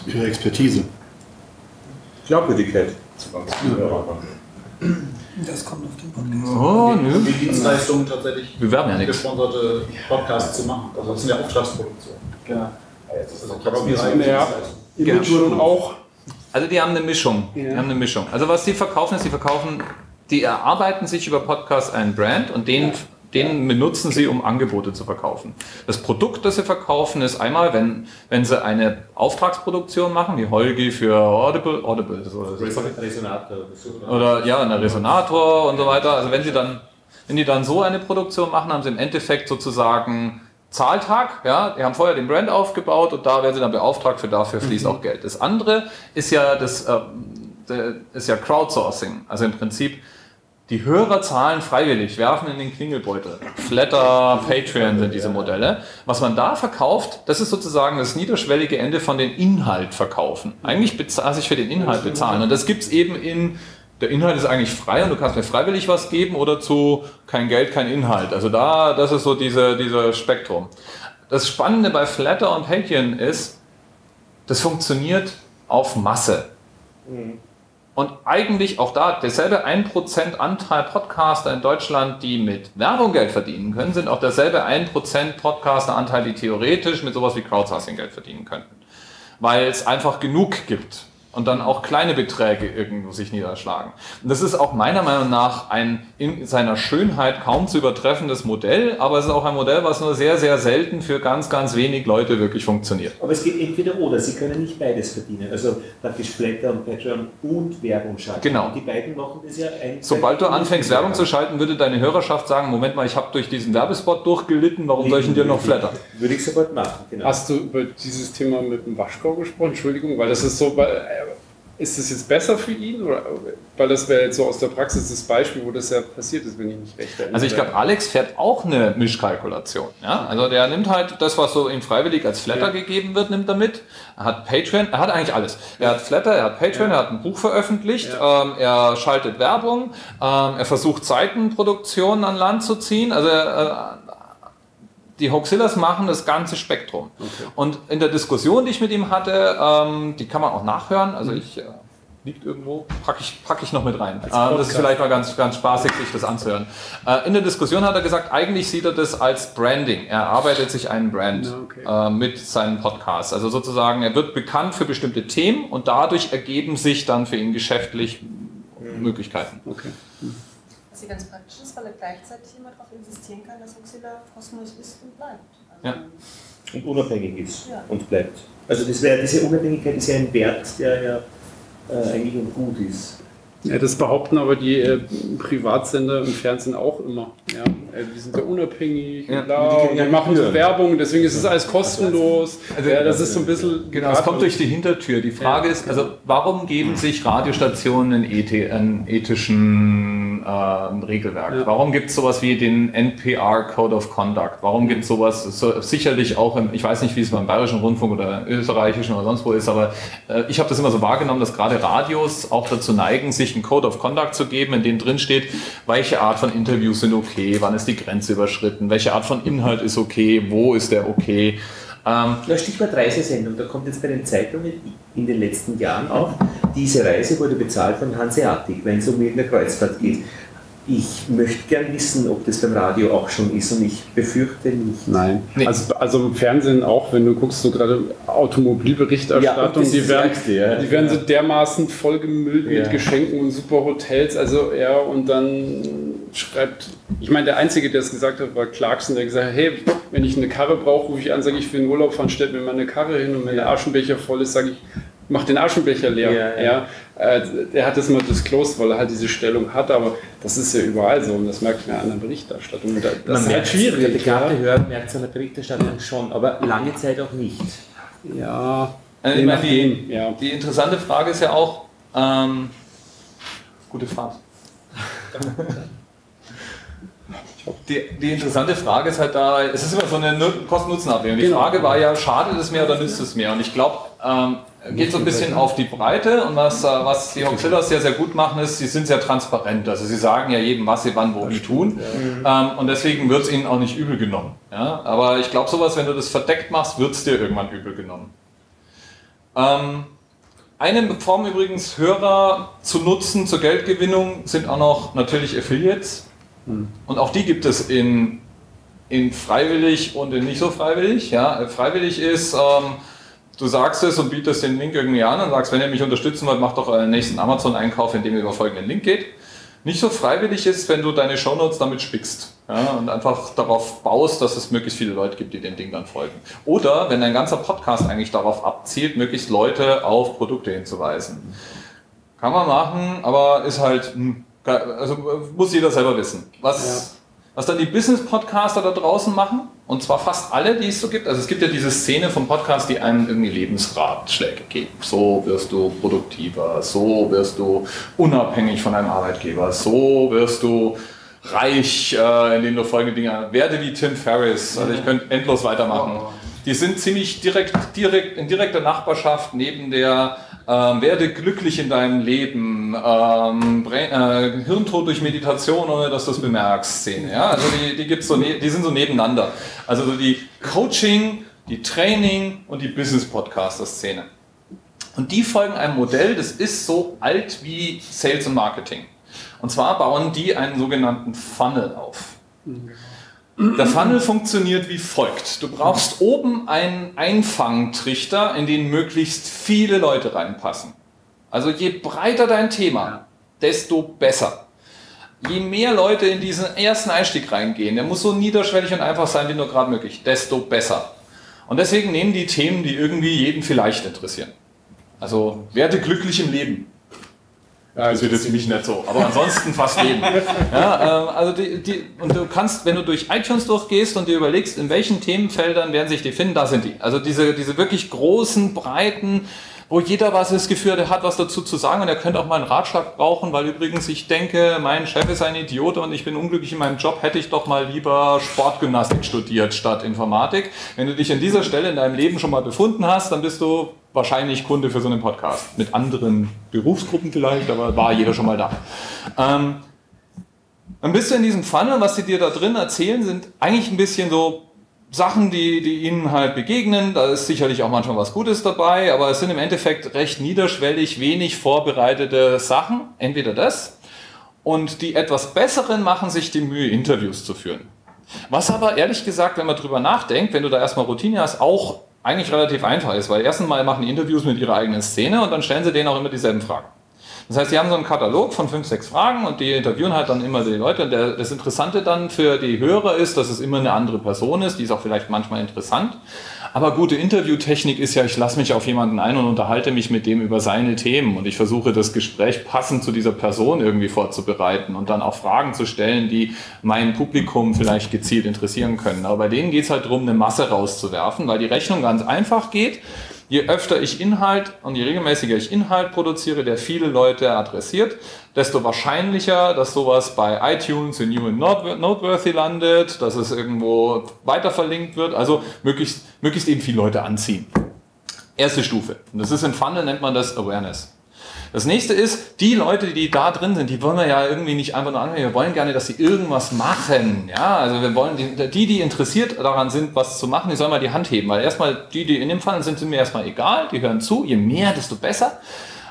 Ihre Expertise. Glaubwürdigkeit. Das kommt auf den Podcast. Oh, nö. Die Dienstleistungen tatsächlich, gesponserte Podcasts zu machen. Also das sind ja Auftragsproduktionen. Genau. Also die haben eine Mischung. Also was die verkaufen ist, die erarbeiten sich über Podcasts einen Brand und den benutzen sie, um Angebote zu verkaufen. Das Produkt, das sie verkaufen, ist einmal, wenn sie eine Auftragsproduktion machen, wie Holgi für Audible oder ja, eine Resonator und so weiter. Also wenn die dann so eine Produktion machen, haben sie im Endeffekt sozusagen Zahltag, ja, die haben vorher den Brand aufgebaut und da werden sie dann beauftragt, dafür fließt auch Geld. Das andere ist ja das ist ja Crowdsourcing, also im Prinzip die Hörer zahlen freiwillig, werfen in den Klingelbeutel. Flatter, Patreon sind diese Modelle. Was man da verkauft, das ist sozusagen das niederschwellige Ende von den Inhalt verkaufen. Eigentlich sich für den Inhalt bezahlen. Und das gibt's eben der Inhalt ist eigentlich frei und du kannst mir freiwillig was geben oder zu kein Geld, kein Inhalt. Also das ist so diese Spektrum. Das Spannende bei Flatter und Patreon ist, das funktioniert auf Masse. Mhm. Und eigentlich auch da derselbe 1% Anteil Podcaster in Deutschland, die mit Werbung Geld verdienen können, sind auch derselbe 1% Podcaster-Anteil, die theoretisch mit sowas wie Crowdsourcing Geld verdienen könnten. Weil es einfach genug gibt und dann auch kleine Beträge irgendwo sich niederschlagen. Und das ist auch meiner Meinung nach ein in seiner Schönheit kaum zu übertreffendes Modell, aber es ist auch ein Modell, was nur sehr, sehr selten für ganz, ganz wenig Leute wirklich funktioniert. Aber es geht entweder oder, sie können nicht beides verdienen. Also praktisch Flatter und Patreon und Werbung schalten. Genau. Und die beiden machen das ja eigentlich. Sobald du anfängst Werbung zu schalten, würde deine Hörerschaft sagen, Moment mal, ich habe durch diesen Werbespot durchgelitten, warum soll ich denn dir noch Flatter? Würde ich sofort machen, genau. Hast du über dieses Thema mit dem Waschkau gesprochen? Entschuldigung, weil das ist so bei... Ist das jetzt besser für ihn? Weil das wäre jetzt so aus der Praxis das Beispiel, wo das ja passiert ist, wenn ich mich recht erinnere. Also ich glaube, Alex fährt auch eine Mischkalkulation. Ja? Also der nimmt halt das, was so ihm freiwillig als Flatter gegeben wird, nimmt er mit. Er hat Patreon, er hat eigentlich alles. Er hat Flatter, er hat Patreon, er hat ein Buch veröffentlicht, er schaltet Werbung, er versucht Seitenproduktionen an Land zu ziehen. Also die Hoaxillas machen das ganze Spektrum. Okay. Und in der Diskussion, die ich mit ihm hatte, die kann man auch nachhören. Also liegt irgendwo, packe ich noch mit rein. Das ist vielleicht mal ganz, ganz spaßig, sich das anzuhören. In der Diskussion hat er gesagt, eigentlich sieht er das als Branding. Er arbeitet sich einen Brand mit seinen Podcasts. Also sozusagen, er wird bekannt für bestimmte Themen und dadurch ergeben sich dann für ihn geschäftlich Möglichkeiten. Okay. sie ganz praktisch ist, weil er gleichzeitig immer darauf insistieren kann, dass Hoaxilla kostenlos ist und bleibt. Also ja. Und unabhängig ist und bleibt. Also das wär, diese Unabhängigkeit ist ja ein Wert, der ja eigentlich und gut ist. Ja, das behaupten aber die Privatsender im Fernsehen auch immer. Ja. Die sind ja unabhängig, ja, und die machen so Werbung, deswegen ist es alles kostenlos. Also, ja, das ist so ein bisschen... Genau, es kommt durch die Hintertür. Die Frage ist, also warum geben sich Radiostationen einen ethischen Regelwerk? Ja. Warum gibt es sowas wie den NPR Code of Conduct? Warum gibt es sowas, so, sicherlich auch, im, ich weiß nicht, wie es beim Bayerischen Rundfunk oder Österreichischen oder sonst wo ist, aber ich habe das immer so wahrgenommen, dass gerade Radios auch dazu neigen, sich einen Code of Conduct zu geben, in dem drin steht, welche Art von Interviews sind okay, wann ist die Grenze überschritten, welche Art von Inhalt ist okay, wo ist der okay. Ja, Stichwort Reisesendung, da kommt jetzt bei den Zeitungen in den letzten Jahren auf, diese Reise wurde bezahlt von Hanseatic, wenn es um irgendeine Kreuzfahrt geht. Ich möchte gern wissen, ob das beim Radio auch schon ist, und ich befürchte nicht. Nein, nee. Also im Fernsehen auch, wenn du guckst, so gerade Automobilberichterstattung, ja, die werden so dermaßen vollgemüllt mit Geschenken und super Hotels, also und dann schreibt, ich meine, der Einzige, der es gesagt hat, war Clarkson, der gesagt hat, hey, wenn ich eine Karre brauche, rufe ich an, sage ich, ich will in den Urlaub fahren, stellt mir mal eine Karre hin, und wenn der Aschenbecher voll ist, sage ich, mach den Aschenbecher leer. Er hat das mal disclosed, weil er halt diese Stellung hat, aber das ist ja überall so und das merkt man ja an der Berichterstattung. Das ist halt schwierig. Der begabte Hörer merkt es an der Berichterstattung schon, aber lange Zeit auch nicht. Ja, ich meine, die interessante Frage ist ja auch, gute Fahrt. Die interessante Frage ist halt da, es ist immer so eine Kosten-Nutzen-Abwägung. Die Frage war ja, schadet es mehr oder nützt es mehr? Und ich glaube, geht so ein bisschen auf die Breite, und was die Hoaxillas sehr, sehr gut machen, ist, sie sind sehr transparent. Also sie sagen ja jedem, was sie wann, wo, wie tun. Und deswegen wird es ihnen auch nicht übel genommen. Ja? Aber ich glaube, sowas, wenn du das verdeckt machst, wird es dir irgendwann übel genommen. Eine Form übrigens, Hörer zu nutzen zur Geldgewinnung, sind auch noch natürlich Affiliates. Und auch die gibt es in freiwillig und in nicht so freiwillig. Ja, freiwillig ist, du sagst es und bietest den Link irgendwie an und sagst, wenn ihr mich unterstützen wollt, macht doch euren nächsten Amazon-Einkauf, indem ihr über folgenden Link geht. Nicht so freiwillig ist, wenn du deine Shownotes damit spickst, ja, und einfach darauf baust, dass es möglichst viele Leute gibt, die dem Ding dann folgen. Oder wenn dein ganzer Podcast eigentlich darauf abzielt, möglichst Leute auf Produkte hinzuweisen. Kann man machen, aber ist halt... Also muss jeder selber wissen. Was dann die Business-Podcaster da draußen machen, und zwar fast alle, die es so gibt. Also es gibt ja diese Szene vom Podcast, die einem irgendwie Lebensratschläge gibt. So wirst du produktiver, so wirst du unabhängig von einem Arbeitgeber, so wirst du reich, indem du folgende Dinge... Werde wie Tim Ferriss. Also ich könnte endlos weitermachen. Die sind ziemlich direkt in direkter Nachbarschaft neben der... werde glücklich in deinem Leben, Hirntod durch Meditation, ohne dass du es bemerkst, Szene. Ja? Also die gibt's so, die sind so nebeneinander. Also so die Coaching, die Training und die Business-Podcaster-Szene. Und die folgen einem Modell, das ist so alt wie Sales und Marketing. Und zwar bauen die einen sogenannten Funnel auf. Der Funnel funktioniert wie folgt. Du brauchst oben einen Einfangtrichter, in den möglichst viele Leute reinpassen. Also je breiter dein Thema, desto besser. Je mehr Leute in diesen ersten Einstieg reingehen, der muss so niederschwellig und einfach sein, wie nur gerade möglich, desto besser. Und deswegen nehmen die Themen, die irgendwie jeden vielleicht interessieren. Also werde glücklich im Leben. Ja, das wird jetzt mich nicht so, aber ansonsten fast jeden. Ja, also und du kannst, wenn du durch iTunes durchgehst und dir überlegst, in welchen Themenfeldern werden sich die finden, da sind die. Also diese wirklich großen, breiten, wo jeder was das Gefühl hat, was dazu zu sagen, und er könnte auch mal einen Ratschlag brauchen, weil übrigens ich denke, mein Chef ist ein Idiot und ich bin unglücklich in meinem Job, hätte ich doch mal lieber Sportgymnastik studiert statt Informatik. Wenn du dich an dieser Stelle in deinem Leben schon mal befunden hast, dann bist du wahrscheinlich Kunde für so einen Podcast. Mit anderen Berufsgruppen vielleicht, aber war jeder schon mal da. Dann bist du in diesem Funnel, was sie dir da drin erzählen, sind eigentlich ein bisschen so Sachen, die ihnen halt begegnen. Da ist sicherlich auch manchmal was Gutes dabei, aber es sind im Endeffekt recht niederschwellig, wenig vorbereitete Sachen. Entweder das, und die etwas Besseren machen sich die Mühe, Interviews zu führen. Was aber ehrlich gesagt, wenn man drüber nachdenkt, wenn du da erstmal Routine hast, auch eigentlich relativ einfach ist, weil erstens mal machen die Interviews mit ihrer eigenen Szene und dann stellen sie denen auch immer dieselben Fragen. Das heißt, die haben so einen Katalog von 5, 6 Fragen und die interviewen halt dann immer die Leute. Und das Interessante dann für die Hörer ist, dass es immer eine andere Person ist, die ist auch vielleicht manchmal interessant. Aber gute Interviewtechnik ist ja, ich lasse mich auf jemanden ein und unterhalte mich mit dem über seine Themen und ich versuche das Gespräch passend zu dieser Person irgendwie vorzubereiten und dann auch Fragen zu stellen, die mein Publikum vielleicht gezielt interessieren können. Aber bei denen geht es halt darum, eine Masse rauszuwerfen, weil die Rechnung ganz einfach geht. Je öfter ich Inhalt und je regelmäßiger ich Inhalt produziere, der viele Leute adressiert, desto wahrscheinlicher, dass sowas bei iTunes in New and Noteworthy landet, dass es irgendwo weiter verlinkt wird, also möglichst eben viele Leute anziehen. Erste Stufe. Und das ist in Funnel, nennt man das Awareness. Das nächste ist, die Leute, die da drin sind, die wollen wir ja irgendwie nicht einfach nur anmelden, wir wollen gerne, dass sie irgendwas machen. Ja, also wir wollen, die interessiert daran sind, was zu machen, die sollen mal die Hand heben, weil erstmal die in dem Fall sind mir erstmal egal, die hören zu, je mehr, desto besser.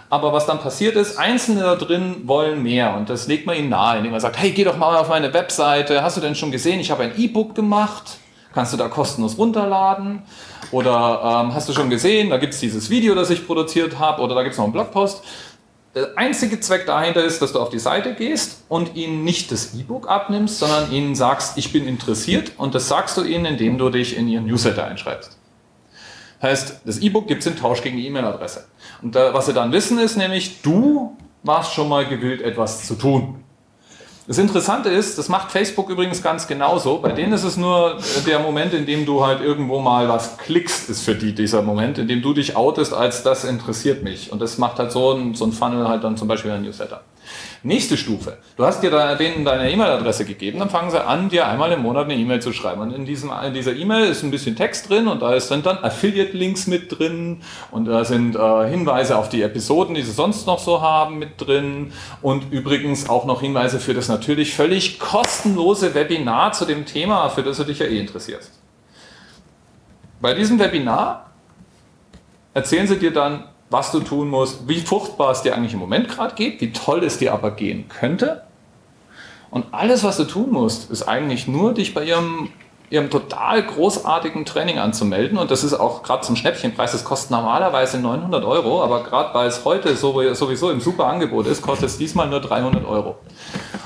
Aber was dann passiert ist, Einzelne da drin wollen mehr und das legt man ihnen nahe, indem man sagt, hey, geh doch mal auf meine Webseite, hast du denn schon gesehen, ich habe ein E-Book gemacht, kannst du da kostenlos runterladen? Oder hast du schon gesehen, da gibt es dieses Video, das ich produziert habe, oder da gibt es noch einen Blogpost. Der einzige Zweck dahinter ist, dass du auf die Seite gehst und ihnen nicht das E-Book abnimmst, sondern ihnen sagst, ich bin interessiert, und das sagst du ihnen, indem du dich in ihren Newsletter einschreibst. Heißt, das E-Book gibt es im Tausch gegen die E-Mail-Adresse. Und was sie dann wissen ist nämlich, du warst schon mal gewillt, etwas zu tun. Das Interessante ist, das macht Facebook übrigens ganz genauso. Bei denen ist es nur der Moment, in dem du halt irgendwo mal was klickst, ist für die dieser Moment, in dem du dich outest als das interessiert mich. Und das macht halt so ein Funnel halt dann zum Beispiel ein Newsletter. Nächste Stufe. Du hast dir denen deine E-Mail-Adresse gegeben, dann fangen sie an, dir einmal im Monat eine E-Mail zu schreiben. Und in dieser E-Mail ist ein bisschen Text drin und da sind dann Affiliate-Links mit drin und da sind Hinweise auf die Episoden, die sie sonst noch so haben, mit drin und übrigens auch noch Hinweise für das natürlich völlig kostenlose Webinar zu dem Thema, für das du dich ja eh interessierst. Bei diesem Webinar erzählen sie dir dann, was du tun musst, wie furchtbar es dir eigentlich im Moment gerade geht, wie toll es dir aber gehen könnte. Und alles, was du tun musst, ist eigentlich nur, dich bei ihrem total großartigen Training anzumelden. Und das ist auch gerade zum Schnäppchenpreis, das kostet normalerweise 900 €, aber gerade weil es heute sowieso im super Angebot ist, kostet es diesmal nur 300 €.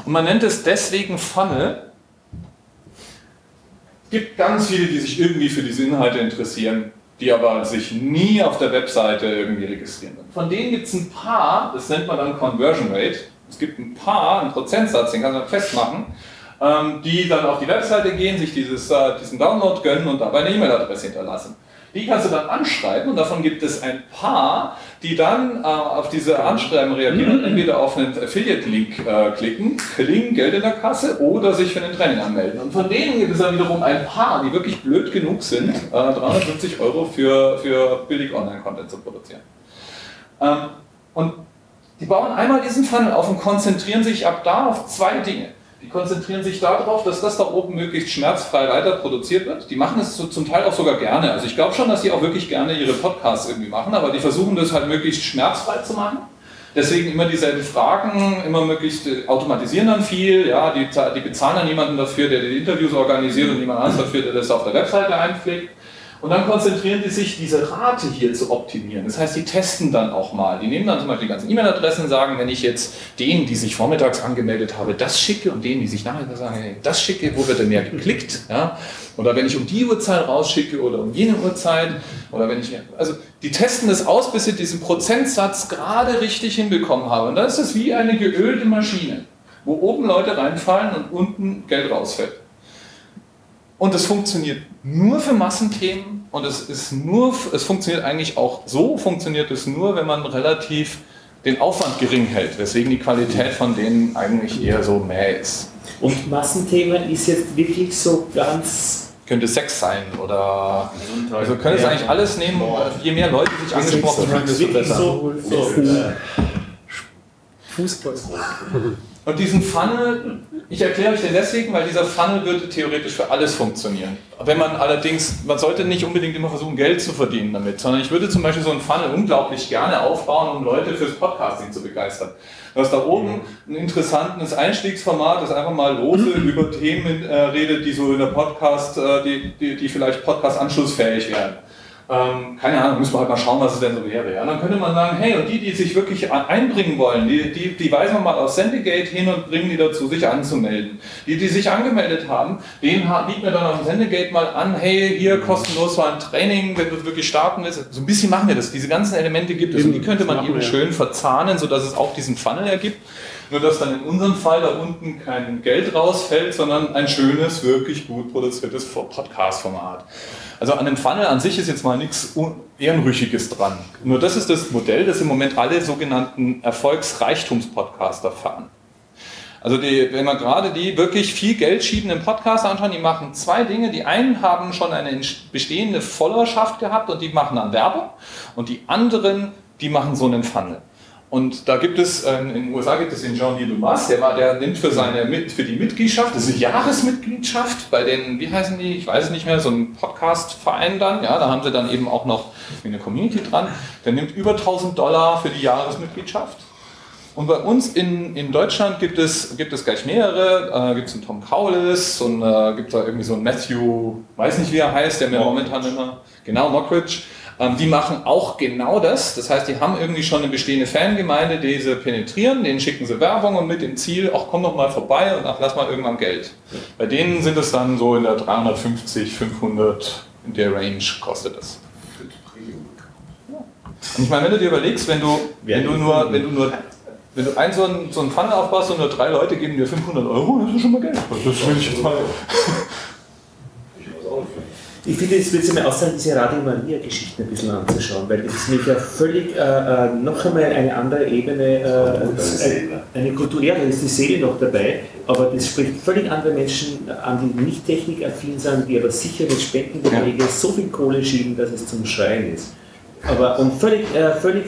Und man nennt es deswegen Funnel. Es gibt ganz viele, die sich irgendwie für diese Inhalte interessieren, die aber sich nie auf der Webseite irgendwie registrieren. Von denen gibt es ein paar, das nennt man dann Conversion Rate. Es gibt ein paar, einen Prozentsatz, den kann man festmachen, die dann auf die Webseite gehen, sich diesen Download gönnen und dabei eine E-Mail-Adresse hinterlassen. Die kannst du dann anschreiben und davon gibt es ein paar, die dann auf diese Anschreiben reagieren und entweder auf einen Affiliate-Link klicken, Geld in der Kasse oder sich für den Training anmelden. Und von denen gibt es dann wiederum ein paar, die wirklich blöd genug sind, 350 € für billig Online-Content zu produzieren. Und die bauen einmal diesen Funnel auf und konzentrieren sich ab da auf zwei Dinge. Die konzentrieren sich darauf, dass das da oben möglichst schmerzfrei weiter produziert wird. Die machen es zum Teil auch sogar gerne. Also ich glaube schon, dass die auch wirklich gerne ihre Podcasts irgendwie machen, aber die versuchen das halt möglichst schmerzfrei zu machen. Deswegen immer dieselben Fragen, immer möglichst automatisieren dann viel. Ja, die bezahlen dann jemanden dafür, der die Interviews organisiert und jemand anderes dafür, der das auf der Webseite einpflegt. Und dann konzentrieren die sich, diese Rate hier zu optimieren. Das heißt, die testen dann auch mal. Die nehmen dann zum Beispiel die ganzen E-Mail-Adressen und sagen, wenn ich jetzt denen, die sich vormittags angemeldet habe, das schicke und denen, die sich nachmittags angemeldet haben, das schicke, wo wird denn mehr geklickt? Ja? Oder wenn ich um die Uhrzeit rausschicke oder um jene Uhrzeit. Oder wenn ich, also die testen das aus, bis sie diesen Prozentsatz gerade richtig hinbekommen haben. Und dann ist es wie eine geölte Maschine, wo oben Leute reinfallen und unten Geld rausfällt. Und das funktioniert nur für Massenthemen und es funktioniert eigentlich auch so, funktioniert es nur, wenn man relativ den Aufwand gering hält, weswegen die Qualität von denen eigentlich eher so mäh ist. Und Massenthemen ist jetzt wirklich so ganz... Könnte Sex sein oder... Gesundheit, also können es eigentlich alles nehmen, je mehr Leute sich angesprochen haben, desto besser. Fußball. Und diesen Funnel, ich erkläre euch den deswegen, weil dieser Funnel würde theoretisch für alles funktionieren. Wenn man allerdings, man sollte nicht unbedingt immer versuchen, Geld zu verdienen damit, sondern ich würde zum Beispiel so einen Funnel unglaublich gerne aufbauen, um Leute fürs Podcasting zu begeistern. Du hast da oben ein interessantes Einstiegsformat, das einfach mal lose über Themen redet, die so in der Podcast, die vielleicht Podcast-anschlussfähig wären. Keine Ahnung, müssen wir halt mal schauen, was es denn so wäre. Ja? Und dann könnte man sagen, hey, und die, die sich wirklich einbringen wollen, die weisen wir mal aus Sendegate hin und bringen die dazu, sich anzumelden. Die, die sich angemeldet haben, denen bieten wir dann auf Sendegate mal an, hey, hier kostenlos mal ein Training, wenn du wirklich starten willst. So ein bisschen machen wir das. Diese ganzen Elemente gibt es und die könnte man eben schön verzahnen, sodass es auch diesen Funnel ergibt. Nur, dass dann in unserem Fall da unten kein Geld rausfällt, sondern ein schönes, wirklich gut produziertes Podcast-Format. Also an dem Funnel an sich ist jetzt mal nichts Ehrenrüchiges dran. Nur das ist das Modell, das im Moment alle sogenannten Erfolgsreichtumspodcaster fahren. Also wenn man gerade die wirklich viel Geld schiebenden Podcaster anschauen, die machen zwei Dinge. Die einen haben schon eine bestehende Followerschaft gehabt und die machen dann Werbung. Und die anderen, die machen so einen Funnel. Und da gibt es, in den USA gibt es den Jean-Louis Dumas, der nimmt für die Mitgliedschaft, das ist eine Jahresmitgliedschaft bei den, wie heißen die, ich weiß es nicht mehr, so ein Podcast-Verein dann, ja, da haben sie dann eben auch noch eine Community dran, der nimmt über $1.000 für die Jahresmitgliedschaft. Und bei uns in Deutschland gibt es gleich mehrere, gibt es einen Tom Kaulis und gibt es da irgendwie so einen Matthew, weiß nicht wie er heißt, der mir momentan immer, genau, Mockridge. Die machen auch genau das. Das heißt, die haben irgendwie schon eine bestehende Fangemeinde, die sie penetrieren, denen schicken sie Werbung und mit dem Ziel, ach komm doch mal vorbei und ach lass mal irgendwann Geld. Bei denen sind es dann so in der 350, 500, in der Range kostet es. Und ich meine, wenn du dir überlegst, wenn du einen so einen Funnel aufbaust und nur 3 Leute geben dir 500 €, das ist schon mal Geld. Das will ich jetzt mal... Ich finde, es wird mir auszahlen, diese Radio-Mania-Geschichten ein bisschen anzuschauen, weil das ist nämlich ja völlig noch einmal eine andere Ebene, eine kulturelle, da ist die Seele noch dabei, aber das spricht völlig andere Menschen an, die nicht technikaffin sind, die aber sicher mit Spendenbeträgen so viel Kohle schieben, dass es zum Schreien ist. Aber und völlig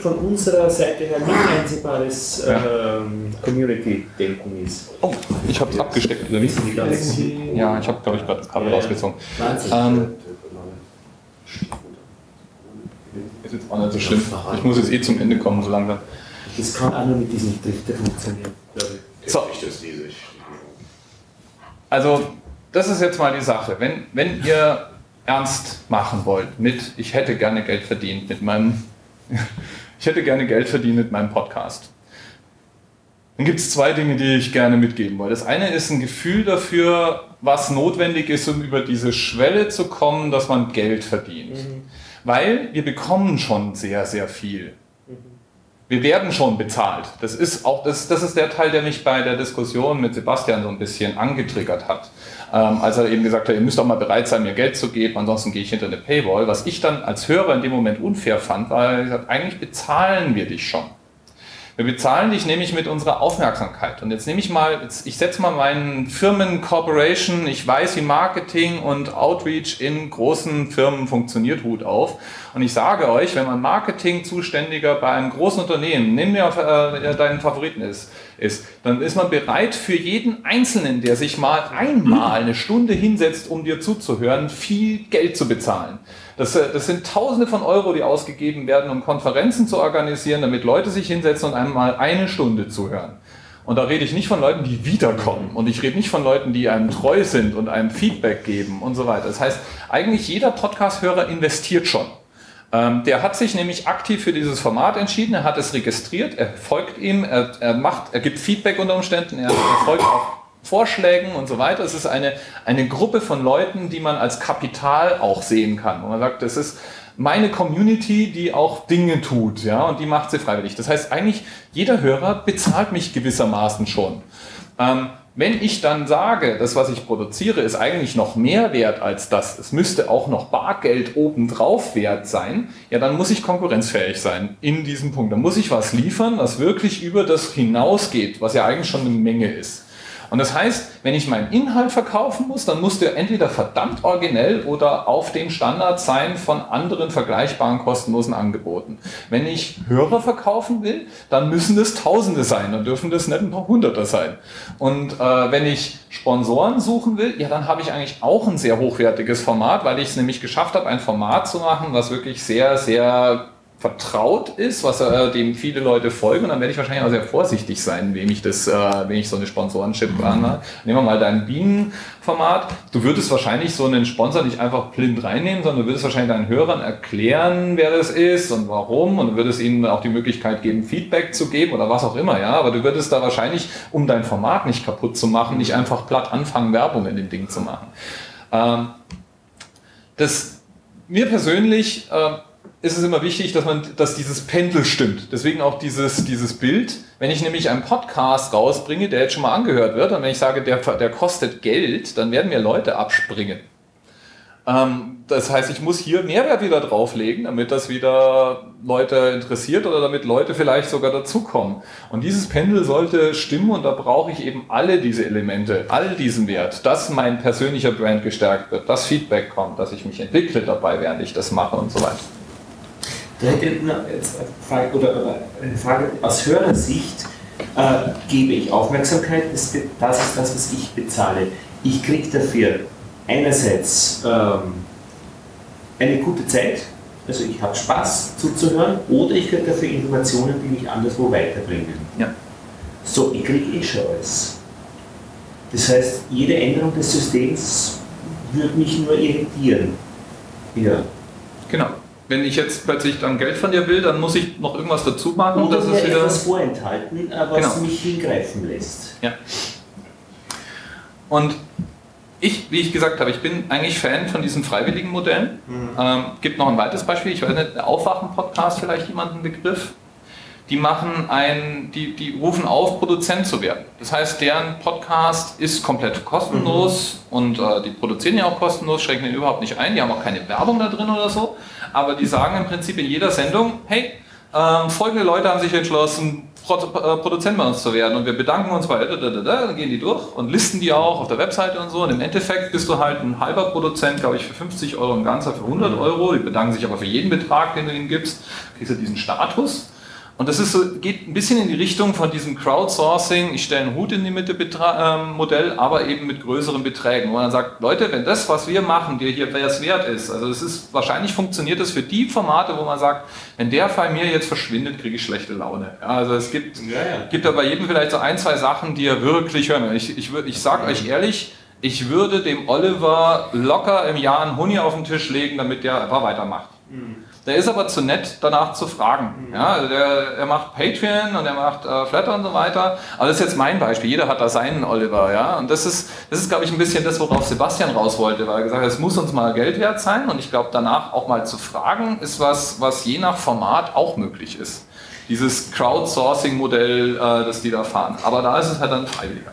von unserer Seite her nicht einsehbares Community-Denken ist. Oh, ich habe es abgesteckt, oder wie? Ja, ich habe, glaube ich, gerade das Kabel rausgezogen. Ist jetzt auch nicht so schlimm. Ich muss jetzt eh zum Ende kommen, so langsam. Das kann auch nur mit diesem Trichter funktionieren. So. Also, das ist jetzt mal die Sache. Wenn ihr ernst machen wollt mit, ich hätte gerne Geld verdient mit meinem Podcast. Dann gibt es zwei Dinge, die ich gerne mitgeben wollte. Das eine ist ein Gefühl dafür, was notwendig ist, um über diese Schwelle zu kommen, dass man Geld verdient. Mhm. Weil wir bekommen schon sehr, sehr viel. Mhm. Wir werden schon bezahlt. Das ist auch, das ist der Teil, der mich bei der Diskussion mit Sebastian so ein bisschen angetriggert hat. Als er eben gesagt hat, ihr müsst doch mal bereit sein, mir Geld zu geben, ansonsten gehe ich hinter eine Paywall. Was ich dann als Hörer in dem Moment unfair fand, weil er gesagt hat, eigentlich bezahlen wir dich schon. Wir bezahlen dich nämlich mit unserer Aufmerksamkeit. Und jetzt nehme ich mal, ich setze mal meinen Firmen-Corporation, ich weiß, wie Marketing und Outreach in großen Firmen funktioniert, Hut auf. Und ich sage euch, wenn man Marketing-Zuständiger bei einem großen Unternehmen, nehmen wir deinen Favoriten ist, dann ist man bereit für jeden Einzelnen, der sich mal einmal eine Stunde hinsetzt, um dir zuzuhören, viel Geld zu bezahlen. Das sind Tausende von Euro, die ausgegeben werden, um Konferenzen zu organisieren, damit Leute sich hinsetzen und einmal eine Stunde zuhören. Und da rede ich nicht von Leuten, die wiederkommen. Und ich rede nicht von Leuten, die einem treu sind und einem Feedback geben und so weiter. Das heißt, eigentlich jeder Podcast-Hörer investiert schon. Der hat sich nämlich aktiv für dieses Format entschieden, er hat es registriert, er folgt ihm, er gibt Feedback unter Umständen, er folgt auch Vorschlägen und so weiter. Es ist eine Gruppe von Leuten, die man als Kapital auch sehen kann. Und man sagt, das ist meine Community, die auch Dinge tut, ja, und die macht sie freiwillig. Das heißt, eigentlich jeder Hörer bezahlt mich gewissermaßen schon. Wenn ich dann sage, das, was ich produziere, ist eigentlich noch mehr wert als das, es müsste auch noch Bargeld obendrauf wert sein, ja, dann muss ich konkurrenzfähig sein in diesem Punkt. Dann muss ich was liefern, was wirklich über das hinausgeht, was ja eigentlich schon eine Menge ist. Und das heißt, wenn ich meinen Inhalt verkaufen muss, dann muss der entweder verdammt originell oder auf dem Standard sein von anderen vergleichbaren kostenlosen Angeboten. Wenn ich Hörer verkaufen will, dann müssen das Tausende sein, dann dürfen das nicht ein paar Hunderter sein. Und wenn ich Sponsoren suchen will, ja, dann habe ich eigentlich auch ein sehr hochwertiges Format, weil ich es nämlich geschafft habe, ein Format zu machen, was wirklich sehr, sehr vertraut ist, was dem viele Leute folgen, und dann werde ich wahrscheinlich auch sehr vorsichtig sein, wem ich so eine Sponsorenship anhabe. Nehmen wir mal dein Bienenformat. Du würdest wahrscheinlich so einen Sponsor nicht einfach blind reinnehmen, sondern du würdest wahrscheinlich deinen Hörern erklären, wer das ist und warum, und du würdest ihnen auch die Möglichkeit geben, Feedback zu geben oder was auch immer, ja. Aber du würdest da wahrscheinlich, um dein Format nicht kaputt zu machen, nicht einfach platt anfangen, Werbung in dem Ding zu machen. Mir persönlich ist es immer wichtig, dass dieses Pendel stimmt. Deswegen auch dieses Bild. Wenn ich nämlich einen Podcast rausbringe, der jetzt schon mal angehört wird, und wenn ich sage, der kostet Geld, dann werden mir Leute abspringen. Das heißt, ich muss hier Mehrwert wieder drauflegen, damit das wieder Leute interessiert oder damit Leute vielleicht sogar dazukommen. Und dieses Pendel sollte stimmen, und da brauche ich eben alle diese Elemente, all diesen Wert, dass mein persönlicher Brand gestärkt wird, dass Feedback kommt, dass ich mich entwickle dabei, während ich das mache und so weiter. Direkt eine Frage aus Hörersicht, gebe ich Aufmerksamkeit, das ist das, was ich bezahle. Ich kriege dafür einerseits eine gute Zeit, also ich habe Spaß zuzuhören, oder ich kriege dafür Informationen, die mich anderswo weiterbringen. Ja. So, ich kriege eh schon alles. Das heißt, jede Änderung des Systems würde mich nur irritieren. Ja. Genau. Wenn ich jetzt plötzlich dann Geld von dir will, dann muss ich noch irgendwas dazu machen. Oder mir etwas vorenthalten, was mich hingreifen lässt. Ja. Und ich, wie ich gesagt habe, ich bin eigentlich Fan von diesen freiwilligen Modellen. Gibt noch ein weiteres Beispiel. Ich weiß nicht, Aufwachen-Podcast vielleicht jemanden Begriff. Die rufen auf, Produzent zu werden. Das heißt, deren Podcast ist komplett kostenlos, und die produzieren ja auch kostenlos, schränken den überhaupt nicht ein, die haben auch keine Werbung da drin oder so, aber die sagen im Prinzip in jeder Sendung, hey, folgende Leute haben sich entschlossen, Produzent bei uns zu werden, und wir bedanken uns bei, dann gehen die durch und listen die auch auf der Webseite und so, und im Endeffekt bist du halt ein halber Produzent, glaube ich, für 50 € und ganzer für 100 €, die bedanken sich aber für jeden Betrag, den du ihnen gibst, kriegst du diesen Status. Und das ist so, geht ein bisschen in die Richtung von diesem Crowdsourcing, ich stelle einen Hut in die Mitte Modell, aber eben mit größeren Beträgen, wo man sagt, Leute, wenn das, was wir machen, dir hier was wert ist, also es ist, wahrscheinlich funktioniert das für die Formate, wo man sagt, wenn der bei mir jetzt verschwindet, kriege ich schlechte Laune. Ja, also es gibt da bei jedem vielleicht so ein, zwei Sachen, die er wirklich hören will. Ich sage euch ehrlich, ich würde dem Oliver locker im Jahr einen Huni auf den Tisch legen, damit der einfach weitermacht. Der ist aber zu nett, danach zu fragen. Ja, also er macht Patreon und er macht Flatter und so weiter. Aber das ist jetzt mein Beispiel. Jeder hat da seinen Oliver. Ja? Und das ist, glaube ich, ein bisschen das, worauf Sebastian raus wollte, weil er gesagt hat, es muss uns mal Geld wert sein. Und ich glaube, danach auch mal zu fragen, ist was je nach Format auch möglich ist. Dieses Crowdsourcing-Modell, das die da fahren. Aber da ist es halt dann freiwilliger.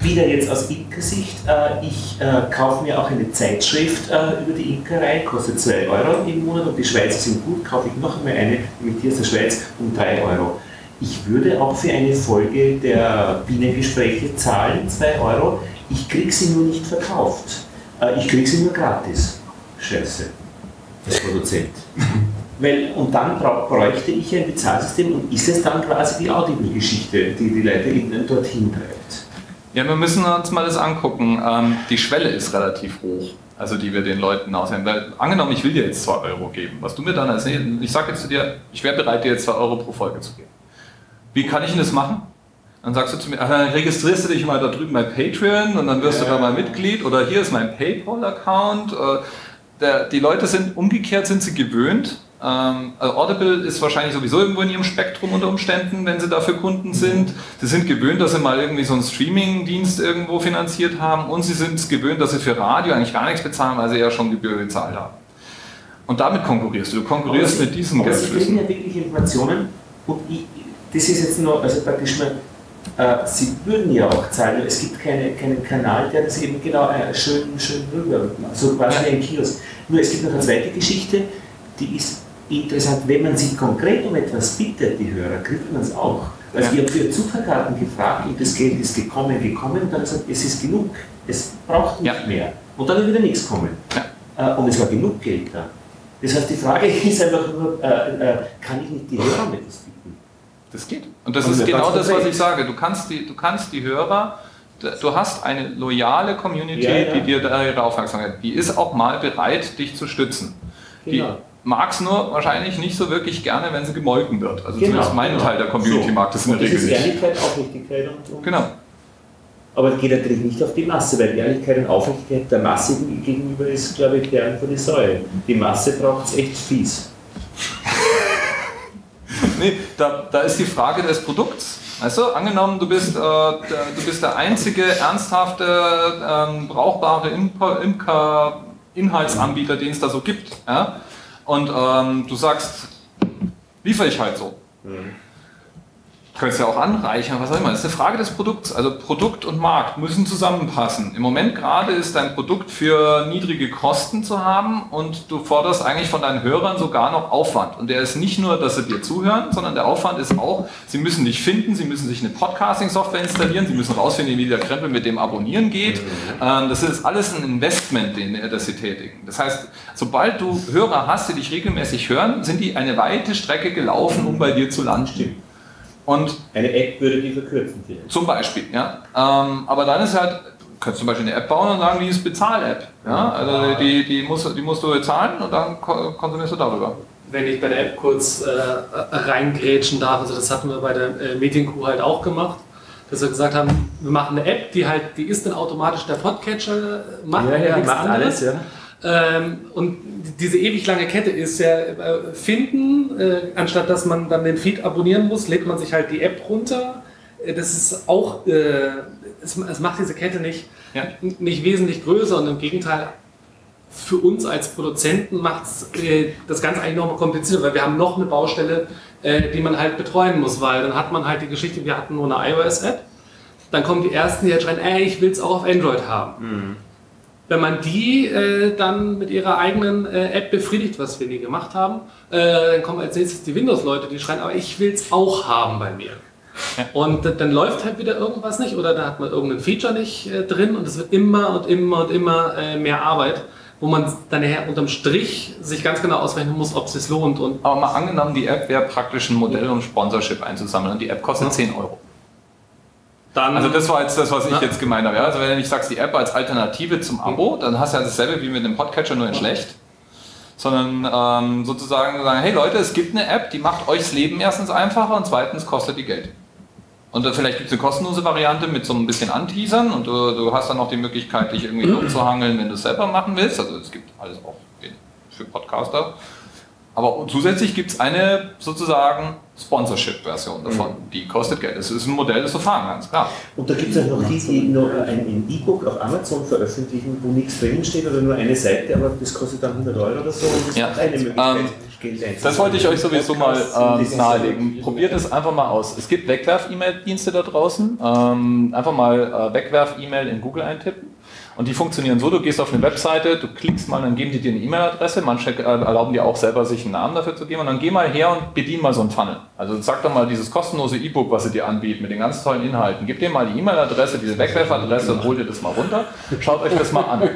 Wieder jetzt aus Imker-Sicht, ich kaufe mir auch eine Zeitschrift über die Imkerei, kostet 2 € im Monat, und die Schweizer sind gut, kaufe ich noch einmal eine mit hier aus der Schweiz um 3 €. Ich würde auch für eine Folge der Bienengespräche zahlen, 2 €, ich kriege sie nur nicht verkauft, ich kriege sie nur gratis. Scheiße, als Produzent. Und dann bräuchte ich ein Bezahlsystem, und ist es dann quasi die Audible-Geschichte, die die Leute dorthin treibt? Ja, wir müssen uns mal das angucken. Die Schwelle ist relativ hoch, also die wir den Leuten ausheben. Weil, angenommen, ich will dir jetzt 2 € geben, was du mir dann als, ich sage jetzt zu dir, ich wäre bereit, dir jetzt 2 € pro Folge zu geben. Wie kann ich denn das machen? Dann sagst du zu mir, dann registrierst du dich mal da drüben bei Patreon, und dann wirst du da mal Mitglied, oder hier ist mein PayPal-Account. Die Leute sind, umgekehrt sind sie gewöhnt. Also Audible ist wahrscheinlich sowieso irgendwo in ihrem Spektrum unter Umständen, wenn sie dafür Kunden sind. Sie sind gewöhnt, dass sie mal irgendwie so einen Streaming-Dienst irgendwo finanziert haben, und sie sind es gewöhnt, dass sie für Radio eigentlich gar nichts bezahlen, weil sie ja schon Gebühr bezahlt haben. Und damit konkurrierst du. Du konkurrierst mit diesen Geldflüssen. Sie kriegen ja wirklich Informationen, und das ist jetzt nur, also praktisch mal, sie würden ja auch zahlen, es gibt keinen Kanal, der das eben genau schön rüber, so quasi ein Kiosk. Nur es gibt noch eine zweite Geschichte, die ist interessant, wenn man sich konkret um etwas bittet, die Hörer, kriegt man es auch. Also ich habe für Zuckerkarten gefragt, und das Geld ist gekommen, und dann gesagt, es ist genug, es braucht nicht mehr. Und dann wird wieder nichts kommen. Ja. Und es war genug Geld da. Das heißt, die Frage ist einfach nur, kann ich nicht die Hörer mit das bitten? Das geht. Und das ist genau das, was ich sage. Du kannst die Hörer... Du hast eine loyale Community, die dir da ihre Aufmerksamkeit gibt. Die ist auch mal bereit, dich zu stützen. Genau. mag es nur wahrscheinlich nicht so wirklich gerne, wenn sie gemolken wird. Also zumindest mein Teil der Community so. Mag das in der Regel nicht. Das ist Ehrlichkeit, Aufrichtigkeit und genau. Aber das geht natürlich nicht auf die Masse, weil Ehrlichkeit und Aufrichtigkeit der Masse gegenüber ist, glaube ich, Perlen vor die Säule. Die Masse braucht es echt fies. Nee, da ist die Frage des Produkts. Also angenommen, du bist der einzige ernsthafte, brauchbare Inhaltsanbieter, den es da so gibt. Ja? Und du sagst, liefere ich halt so. Du könntest ja auch anreichern, was auch immer. Das ist eine Frage des Produkts. Also Produkt und Markt müssen zusammenpassen. Im Moment gerade ist dein Produkt für niedrige Kosten zu haben und du forderst eigentlich von deinen Hörern sogar noch Aufwand. Und der ist nicht nur, dass sie dir zuhören, sondern der Aufwand ist auch, sie müssen dich finden, sie müssen sich eine Podcasting-Software installieren, sie müssen rausfinden, wie der Krempel mit dem Abonnieren geht. Das ist alles ein Investment, das sie tätigen. Das heißt, sobald du Hörer hast, die dich regelmäßig hören, sind die eine weite Strecke gelaufen, um bei dir zu landen. Und eine App würde die verkürzen. Zum Beispiel, ja. Aber dann ist halt, könntest du zum Beispiel eine App bauen und sagen, die ist Bezahl-App. Ja? Also die musst du bezahlen und dann konsumierst du darüber. Wenn ich bei der App kurz reingrätschen darf, also das hatten wir bei der Medienkuh halt auch gemacht, dass wir gesagt haben, wir machen eine App, die ist dann automatisch der Podcatcher, macht alles, ja. Und diese ewig lange Kette ist ja finden, anstatt dass man dann den Feed abonnieren muss, lädt man sich halt die App runter. Das ist auch, es macht diese Kette nicht wesentlich größer und im Gegenteil, für uns als Produzenten macht das Ganze eigentlich nochmal komplizierter, weil wir haben noch eine Baustelle, die man halt betreuen muss, weil dann hat man halt die Geschichte, wir hatten nur eine iOS-App, dann kommen die ersten, die halt schreien, ich will es auch auf Android haben. Mhm. Wenn man die dann mit ihrer eigenen App befriedigt, was wir nie gemacht haben, dann kommen als nächstes die Windows-Leute, die schreien, aber ich will es auch haben bei mir. Ja. Und dann läuft halt wieder irgendwas nicht oder dann hat man irgendein Feature nicht drin und es wird immer und immer mehr Arbeit, wo man dann nachher unterm Strich sich ganz genau ausrechnen muss, ob es sich lohnt. Aber mal angenommen, die App wäre praktisch ein Modell, um Sponsorship einzusammeln und die App kostet 10 €. Dann, also das war jetzt das, was ich jetzt gemeint habe. Ja? Also wenn du nicht sagst, die App als Alternative zum Abo, dann hast du ja dasselbe wie mit einem Podcatcher, nur in schlecht. Sondern sozusagen sagen, hey Leute, es gibt eine App, die macht euch das Leben erstens einfacher und zweitens kostet die Geld. Und vielleicht gibt es eine kostenlose Variante mit so ein bisschen Anteasern und du hast dann auch die Möglichkeit, dich irgendwie umzuhangeln, wenn du es selber machen willst. Also es gibt alles auch für Podcaster. Aber zusätzlich gibt es eine sozusagen Sponsorship-Version davon, die kostet Geld. Es ist ein Modell, das du fahren kannst, klar. Und da gibt es auch noch die noch ein E-Book auf Amazon veröffentlichen, wo nichts drin steht oder nur eine Seite, aber das kostet dann 100 € oder so. Und das ist eine Möglichkeit, Geld einzusetzen. Das wollte ich euch sowieso mal nahelegen. Probiert es einfach mal aus. Es gibt Wegwerf-E-Mail-Dienste da draußen. Einfach mal Wegwerf-E-Mail in Google eintippen. Und die funktionieren so, du gehst auf eine Webseite, du klickst mal, dann geben die dir eine E-Mail-Adresse, manche erlauben dir auch selber, sich einen Namen dafür zu geben und dann geh mal her und bedien mal so einen Funnel. Also sag doch mal dieses kostenlose E-Book, was sie dir anbieten mit den ganz tollen Inhalten. Gib dir mal die E-Mail-Adresse, diese Wegwerfadresse und hol dir das mal runter. Schaut euch das mal an.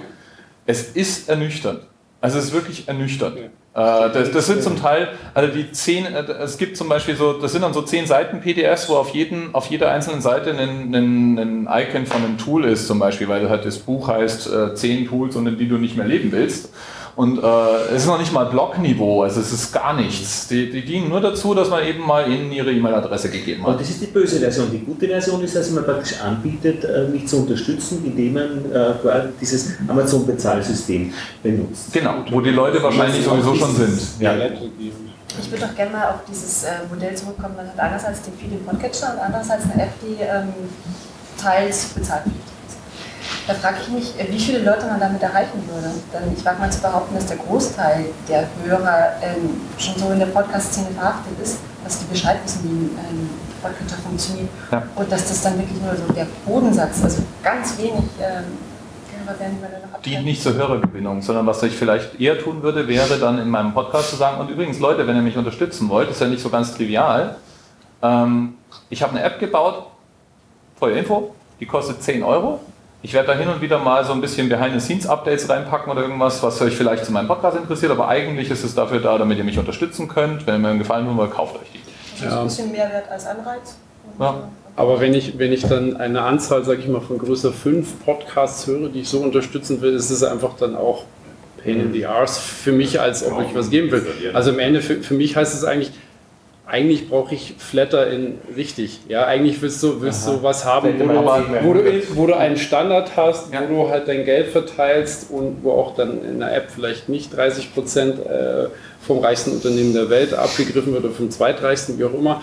Es ist ernüchternd. Also es ist wirklich ernüchternd. Das sind zum Teil, also die 10, es gibt zum Beispiel so, das sind dann so 10 Seiten PDFs, wo auf jeder einzelnen Seite ein Icon von einem Tool ist zum Beispiel, weil halt das Buch heißt 10 Tools, ohne die du nicht mehr leben willst. Und es ist noch nicht mal Blog-Niveau, also es ist gar nichts. Die dienen nur dazu, dass man eben mal ihnen ihre E-Mail-Adresse gegeben hat. Und das ist die böse Version. Die gute Version ist, dass man praktisch anbietet, mich zu unterstützen, indem man quasi dieses Amazon-Bezahlsystem benutzt. Genau, wo die Leute wahrscheinlich sowieso schon sind. Ja. Ich würde auch gerne mal auf dieses Modell zurückkommen. Man hat einerseits den Feed im Podcatcher und andererseits eine App, die teils bezahlt wird. Da frage ich mich, wie viele Leute man damit erreichen würde. Denn ich wage mal zu behaupten, dass der Großteil der Hörer schon so in der Podcast-Szene verhaftet ist, dass die Bescheid wissen, wie ein Podcatcher funktioniert. Ja. Und dass das dann wirklich nur so der Bodensatz, also ganz wenig Hörer werden, weil er noch dient nicht zur Hörergewinnung, sondern was ich vielleicht eher tun würde, wäre dann in meinem Podcast zu sagen, und übrigens Leute, wenn ihr mich unterstützen wollt, ist ja nicht so ganz trivial, ich habe eine App gebaut, für eure Info, die kostet 10 €. Ich werde da hin und wieder mal so ein bisschen Behind-the-Scenes-Updates reinpacken oder irgendwas, was euch vielleicht zu meinem Podcast interessiert, aber eigentlich ist es dafür da, damit ihr mich unterstützen könnt. Wenn mir einen Gefallen tun wollt, kauft euch die. Das ist ein bisschen Mehrwert als Anreiz. Ja. Aber wenn ich dann eine Anzahl, sage ich mal, von größer 5 Podcasts höre, die ich so unterstützen will, ist es einfach dann auch Pain in the Arse für mich, als ob ich was geben will. Also im Ende, für mich heißt es eigentlich brauche ich Flatter in richtig. Ja, eigentlich willst du was haben, wo du einen Standard hast, ja, wo du halt dein Geld verteilst und wo auch dann in der App vielleicht nicht 30% vom reichsten Unternehmen der Welt abgegriffen wird oder vom zweitreichsten, wie auch immer.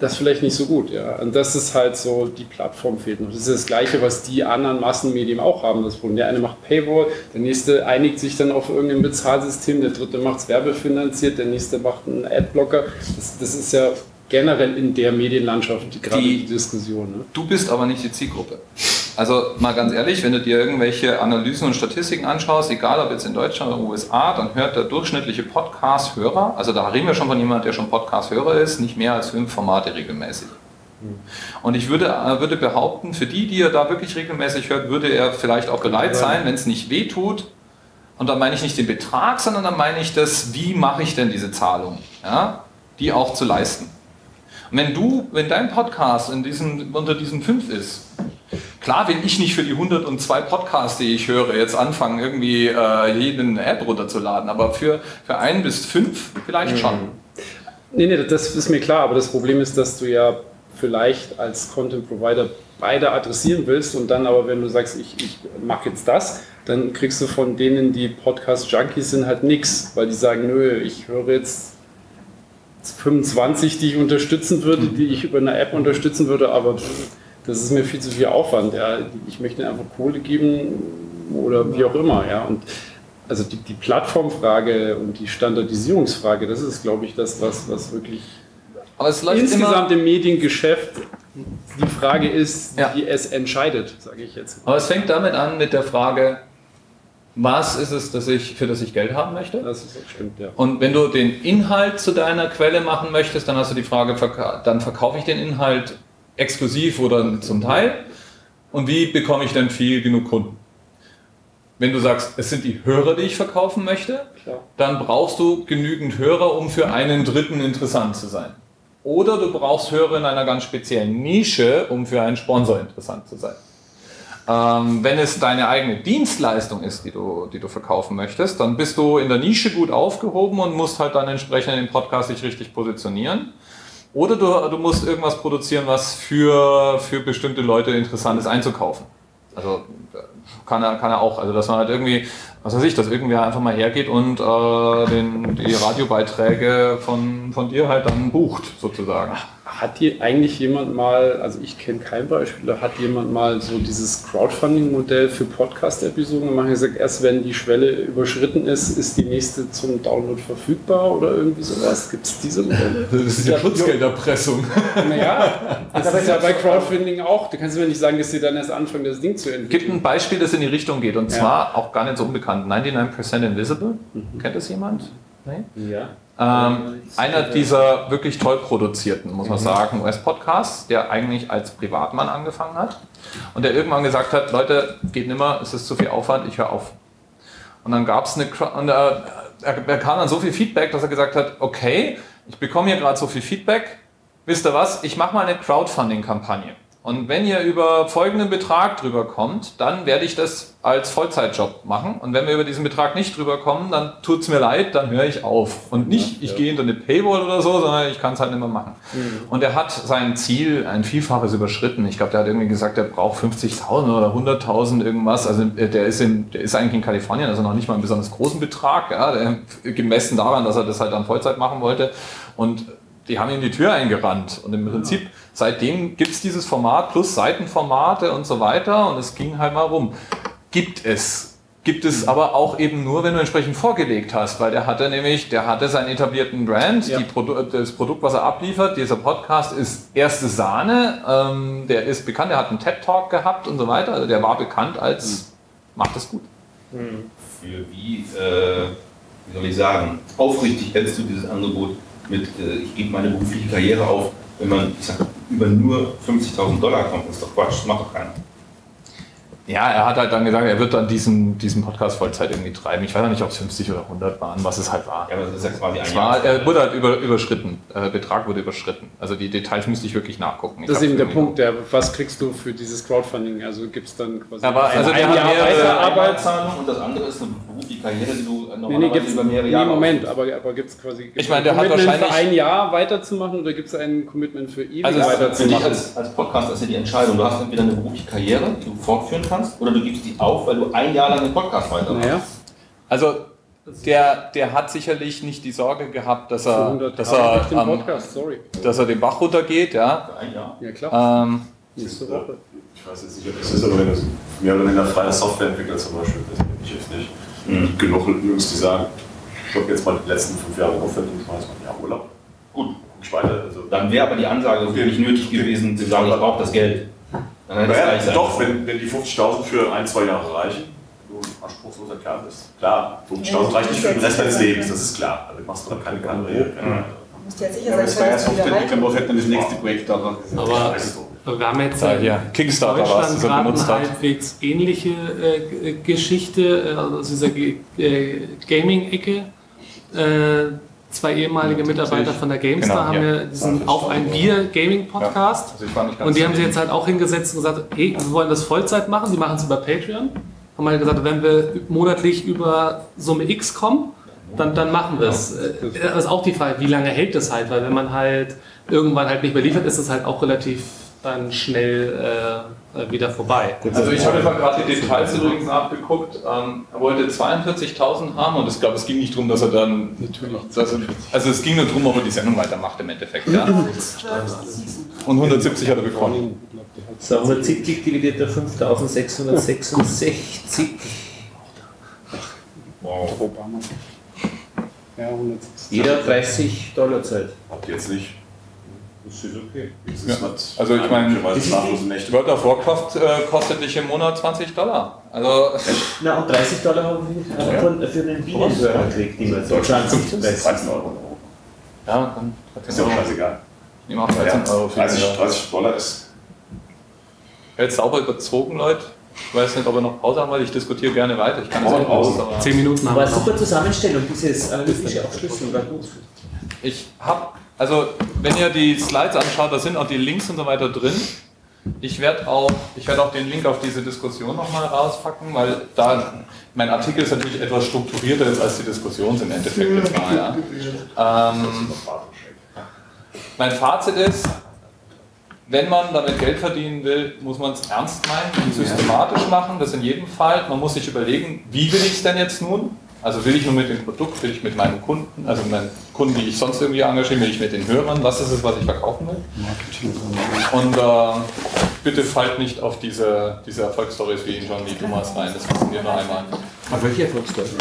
Das ist vielleicht nicht so gut, ja. Und das ist halt so, die Plattform fehlt noch. Das ist das Gleiche, was die anderen Massenmedien auch haben. Das Problem. Der eine macht Paywall, der nächste einigt sich dann auf irgendein Bezahlsystem, der dritte macht es werbefinanziert, der nächste macht einen Adblocker. Das ist ja generell in der Medienlandschaft gerade die Diskussion. Ne? Du bist aber nicht die Zielgruppe. Also mal ganz ehrlich, wenn du dir irgendwelche Analysen und Statistiken anschaust, egal ob jetzt in Deutschland oder USA, dann hört der durchschnittliche Podcast-Hörer, also da reden wir schon von jemandem, der schon Podcast-Hörer ist, nicht mehr als 5 Formate regelmäßig. Und ich würde behaupten, für die er da wirklich regelmäßig hört, würde er vielleicht auch bereit sein, wenn es nicht weh tut. Und da meine ich nicht den Betrag, sondern dann meine ich das, wie mache ich denn diese Zahlung, ja, die auch zu leisten. Und wenn dein Podcast unter diesen 5 ist, klar will ich nicht für die 102 Podcasts, die ich höre, jetzt anfangen, irgendwie jeden App runterzuladen, aber für 1 bis 5 vielleicht schon. Nee, das ist mir klar, aber das Problem ist, dass du ja vielleicht als Content Provider beide adressieren willst und dann aber, wenn du sagst, ich mache jetzt das, dann kriegst du von denen, die Podcast-Junkies sind, halt nichts, weil die sagen, nö, ich höre jetzt 25, die ich unterstützen würde, die ich über eine App unterstützen würde, aber das ist mir viel zu viel Aufwand, ja. Ich möchte einfach Kohle geben oder wie auch immer, ja. Und also die Plattformfrage und die Standardisierungsfrage, das ist, glaube ich, das, was wirklich insgesamt im Mediengeschäft die Frage ist, ja, die es entscheidet, sage ich jetzt. Aber es fängt damit an mit der Frage, was ist es, für das ich Geld haben möchte? Das ist stimmt, ja. Und wenn du den Inhalt zu deiner Quelle machen möchtest, dann hast du die Frage, dann verkaufe ich den Inhalt exklusiv oder zum Teil, und wie bekomme ich denn viel genug Kunden? Wenn du sagst, es sind die Hörer, die ich verkaufen möchte, klar, dann brauchst du genügend Hörer, um für einen Dritten interessant zu sein. Oder du brauchst Hörer in einer ganz speziellen Nische, um für einen Sponsor interessant zu sein. Wenn es deine eigene Dienstleistung ist, die du verkaufen möchtest, dann bist du in der Nische gut aufgehoben und musst halt dann entsprechend im Podcast dich richtig positionieren. Oder du musst irgendwas produzieren, was für bestimmte Leute interessant ist, einzukaufen. Also kann er auch, also dass man halt irgendwie, was weiß ich, dass irgendwer einfach mal hergeht und die Radiobeiträge von dir halt dann bucht, sozusagen. Hat hier eigentlich jemand mal, also ich kenne kein Beispiel, da hat jemand mal so dieses Crowdfunding-Modell für Podcast-Episoden gemacht und gesagt, erst wenn die Schwelle überschritten ist, ist die nächste zum Download verfügbar oder irgendwie sowas? Gibt es diese Modelle? Das ist ja Schutzgelderpressung. Naja, das ist ja bei Crowdfunding auch. Da kannst du mir nicht sagen, dass sie dann erst anfangen, das Ding zu entwickeln. Gibt ein Beispiel, das in die Richtung geht und zwar auch gar nicht so unbekannt. 99% Invisible. Kennt das jemand? Nein? Ja. Einer dieser wirklich toll produzierten, muss man sagen, US-Podcasts, der eigentlich als Privatmann angefangen hat und der irgendwann gesagt hat, Leute, geht nimmer, es ist zu viel Aufwand, ich höre auf. Und dann gab es er kam dann so viel Feedback, dass er gesagt hat, okay, ich bekomme hier gerade so viel Feedback, wisst ihr was, ich mache mal eine Crowdfunding-Kampagne. Und wenn ihr über folgenden Betrag drüber kommt, dann werde ich das als Vollzeitjob machen. Und wenn wir über diesen Betrag nicht drüber kommen, dann tut's mir leid, dann höre ich auf. Und nicht, ich gehe hinter eine Paywall oder so, sondern ich kann es halt nicht mehr machen. Und er hat sein Ziel ein Vielfaches überschritten. Ich glaube, der hat irgendwie gesagt, er braucht 50.000 oder 100.000 irgendwas. Also der ist eigentlich in Kalifornien, also noch nicht mal einen besonders großen Betrag, ja, gemessen daran, dass er das halt dann Vollzeit machen wollte. Und die haben ihm die Tür eingerannt. Und im Prinzip, seitdem gibt es dieses Format plus Seitenformate und so weiter. Und es ging halt mal rum. Gibt es aber auch eben nur, wenn du entsprechend vorgelegt hast. Weil der hatte seinen etablierten Brand. Ja. Das Produkt, was er abliefert, dieser Podcast ist erste Sahne. Der ist bekannt, der hat einen TED-Talk gehabt und so weiter. Also der war bekannt als, macht das gut. Für wie soll ich sagen, aufrichtig hältst du dieses Angebot mit, ich gebe meine berufliche Karriere auf, wenn man über nur $50.000 kommt, ist doch Quatsch, macht doch keiner. Ja, er hat halt dann gesagt, er wird dann diesen Podcast Vollzeit irgendwie treiben. Ich weiß auch nicht, ob es 50 oder 100 waren, was es halt war. Ja, aber das ist ja quasi ein Jahr. Er wurde halt überschritten. Betrag wurde überschritten. Also die Details müsste ich wirklich nachgucken. Das ist eben der Punkt, was kriegst du für dieses Crowdfunding? Also gibt es dann quasi... Aber also wir haben mehrere Arbeitszahlungen und das andere ist eine berufliche Karriere, die du normalerweise über mehrere Jahre... Nee, Moment, aber gibt es quasi... Gibt's, ich meine, der hat wahrscheinlich... für ein Jahr weiterzumachen oder gibt es ein Commitment für ewig weiterzumachen? Also als Podcast ist ja die Entscheidung. Du hast entweder eine berufliche Karriere, die du fortführen kannst, oder du gibst die auf, weil du ein Jahr lang den Podcast weitermachst. Naja. Also der hat sicherlich nicht die Sorge gehabt, dass er den Bach runtergeht. Ja, ja klar. Nächste Woche. Ich weiß jetzt nicht, ob das ist, aber wenn es mehr oder weniger freie Softwareentwickler zum Beispiel, das bin ich jetzt nicht. Mhm. Genug Jungs, die sagen, ich habe jetzt mal die letzten 5 Jahre aufwendig, ich mache jetzt mal ein Jahr Urlaub. Gut, ich weiter. Also dann wäre aber die Ansage nicht nötig gewesen, zu sagen, ich brauche das Geld. Ja, doch, wenn die 50.000 für 1-2 Jahre reichen, wenn du ein anspruchsloser Kerl bist. Klar, 50.000 reicht nicht für den Rest deines Lebens, das ist klar. Also machst du dann keine Karriere. Man muss ja sicher sein, dass wir das nächste Projekt da dran sind. Aber wir haben jetzt Kickstarter gerade eine halbwegs ähnliche Geschichte aus dieser Gaming-Ecke. Zwei ehemalige Mitarbeiter von der GameStar haben ja diesen Auf ein Bier Gaming-Podcast. Ja, also und die haben sich jetzt halt auch hingesetzt und gesagt, hey, wir wollen das Vollzeit machen, die machen es über Patreon. Haben halt gesagt, wenn wir monatlich über Summe X kommen, dann machen wir es. Ja. Das ist auch die Frage, wie lange hält das halt? Weil wenn man halt irgendwann halt nicht mehr liefert, ist es halt auch relativ dann schnell wieder vorbei. Also ich habe mir gerade die Details übrigens abgeguckt. Er wollte 42.000 haben und ich glaube, es ging nicht darum, dass er dann... Natürlich. Also es ging nur darum, ob er die Sendung weitermacht im Endeffekt. Ja. Und 170 hat er bekommen. So, 170 dividiert er 5.666. Wow. Jeder $30 zahlt. Habt ihr jetzt nicht... Das ist okay. Das ist also ich meine, World of Warcraft kostet dich im Monat $20. Also na, und $30 haben wir für einen Bienenhörer gekriegt, die wir in Deutschland 13 € Ja, dann ist ja auch scheißegal. Ich mache 13 € für $30 ist. Jetzt sauber überzogen, Leute. Ich weiß nicht, ob wir noch Pause haben, weil ich diskutiere gerne weiter. Ich kann jetzt auch Pause. 10 Minuten haben wir. Aber super Zusammenstellung, dieses analytische Aufschlüsseln war gut. Ich habe... Also, wenn ihr die Slides anschaut, da sind auch die Links und so weiter drin. Ich werde auch den Link auf diese Diskussion nochmal rauspacken, weil da mein Artikel ist natürlich etwas strukturierter jetzt als die Diskussion im Endeffekt jetzt war. Ja. Mein Fazit ist, wenn man damit Geld verdienen will, muss man es ernst meinen und systematisch machen, das in jedem Fall. Man muss sich überlegen, wie will ich es denn jetzt nun? Also will ich nur mit dem Produkt, will ich mit meinen Kunden, also meinen Kunden, die ich sonst irgendwie engagiere, will ich mit den Hörern, was ist es, was ich verkaufen will? Marketing. Und bitte fallt nicht auf diese Erfolgsstories wie in John Lee Dumas rein, das wissen wir noch einmal. Aber welche Erfolgsstories?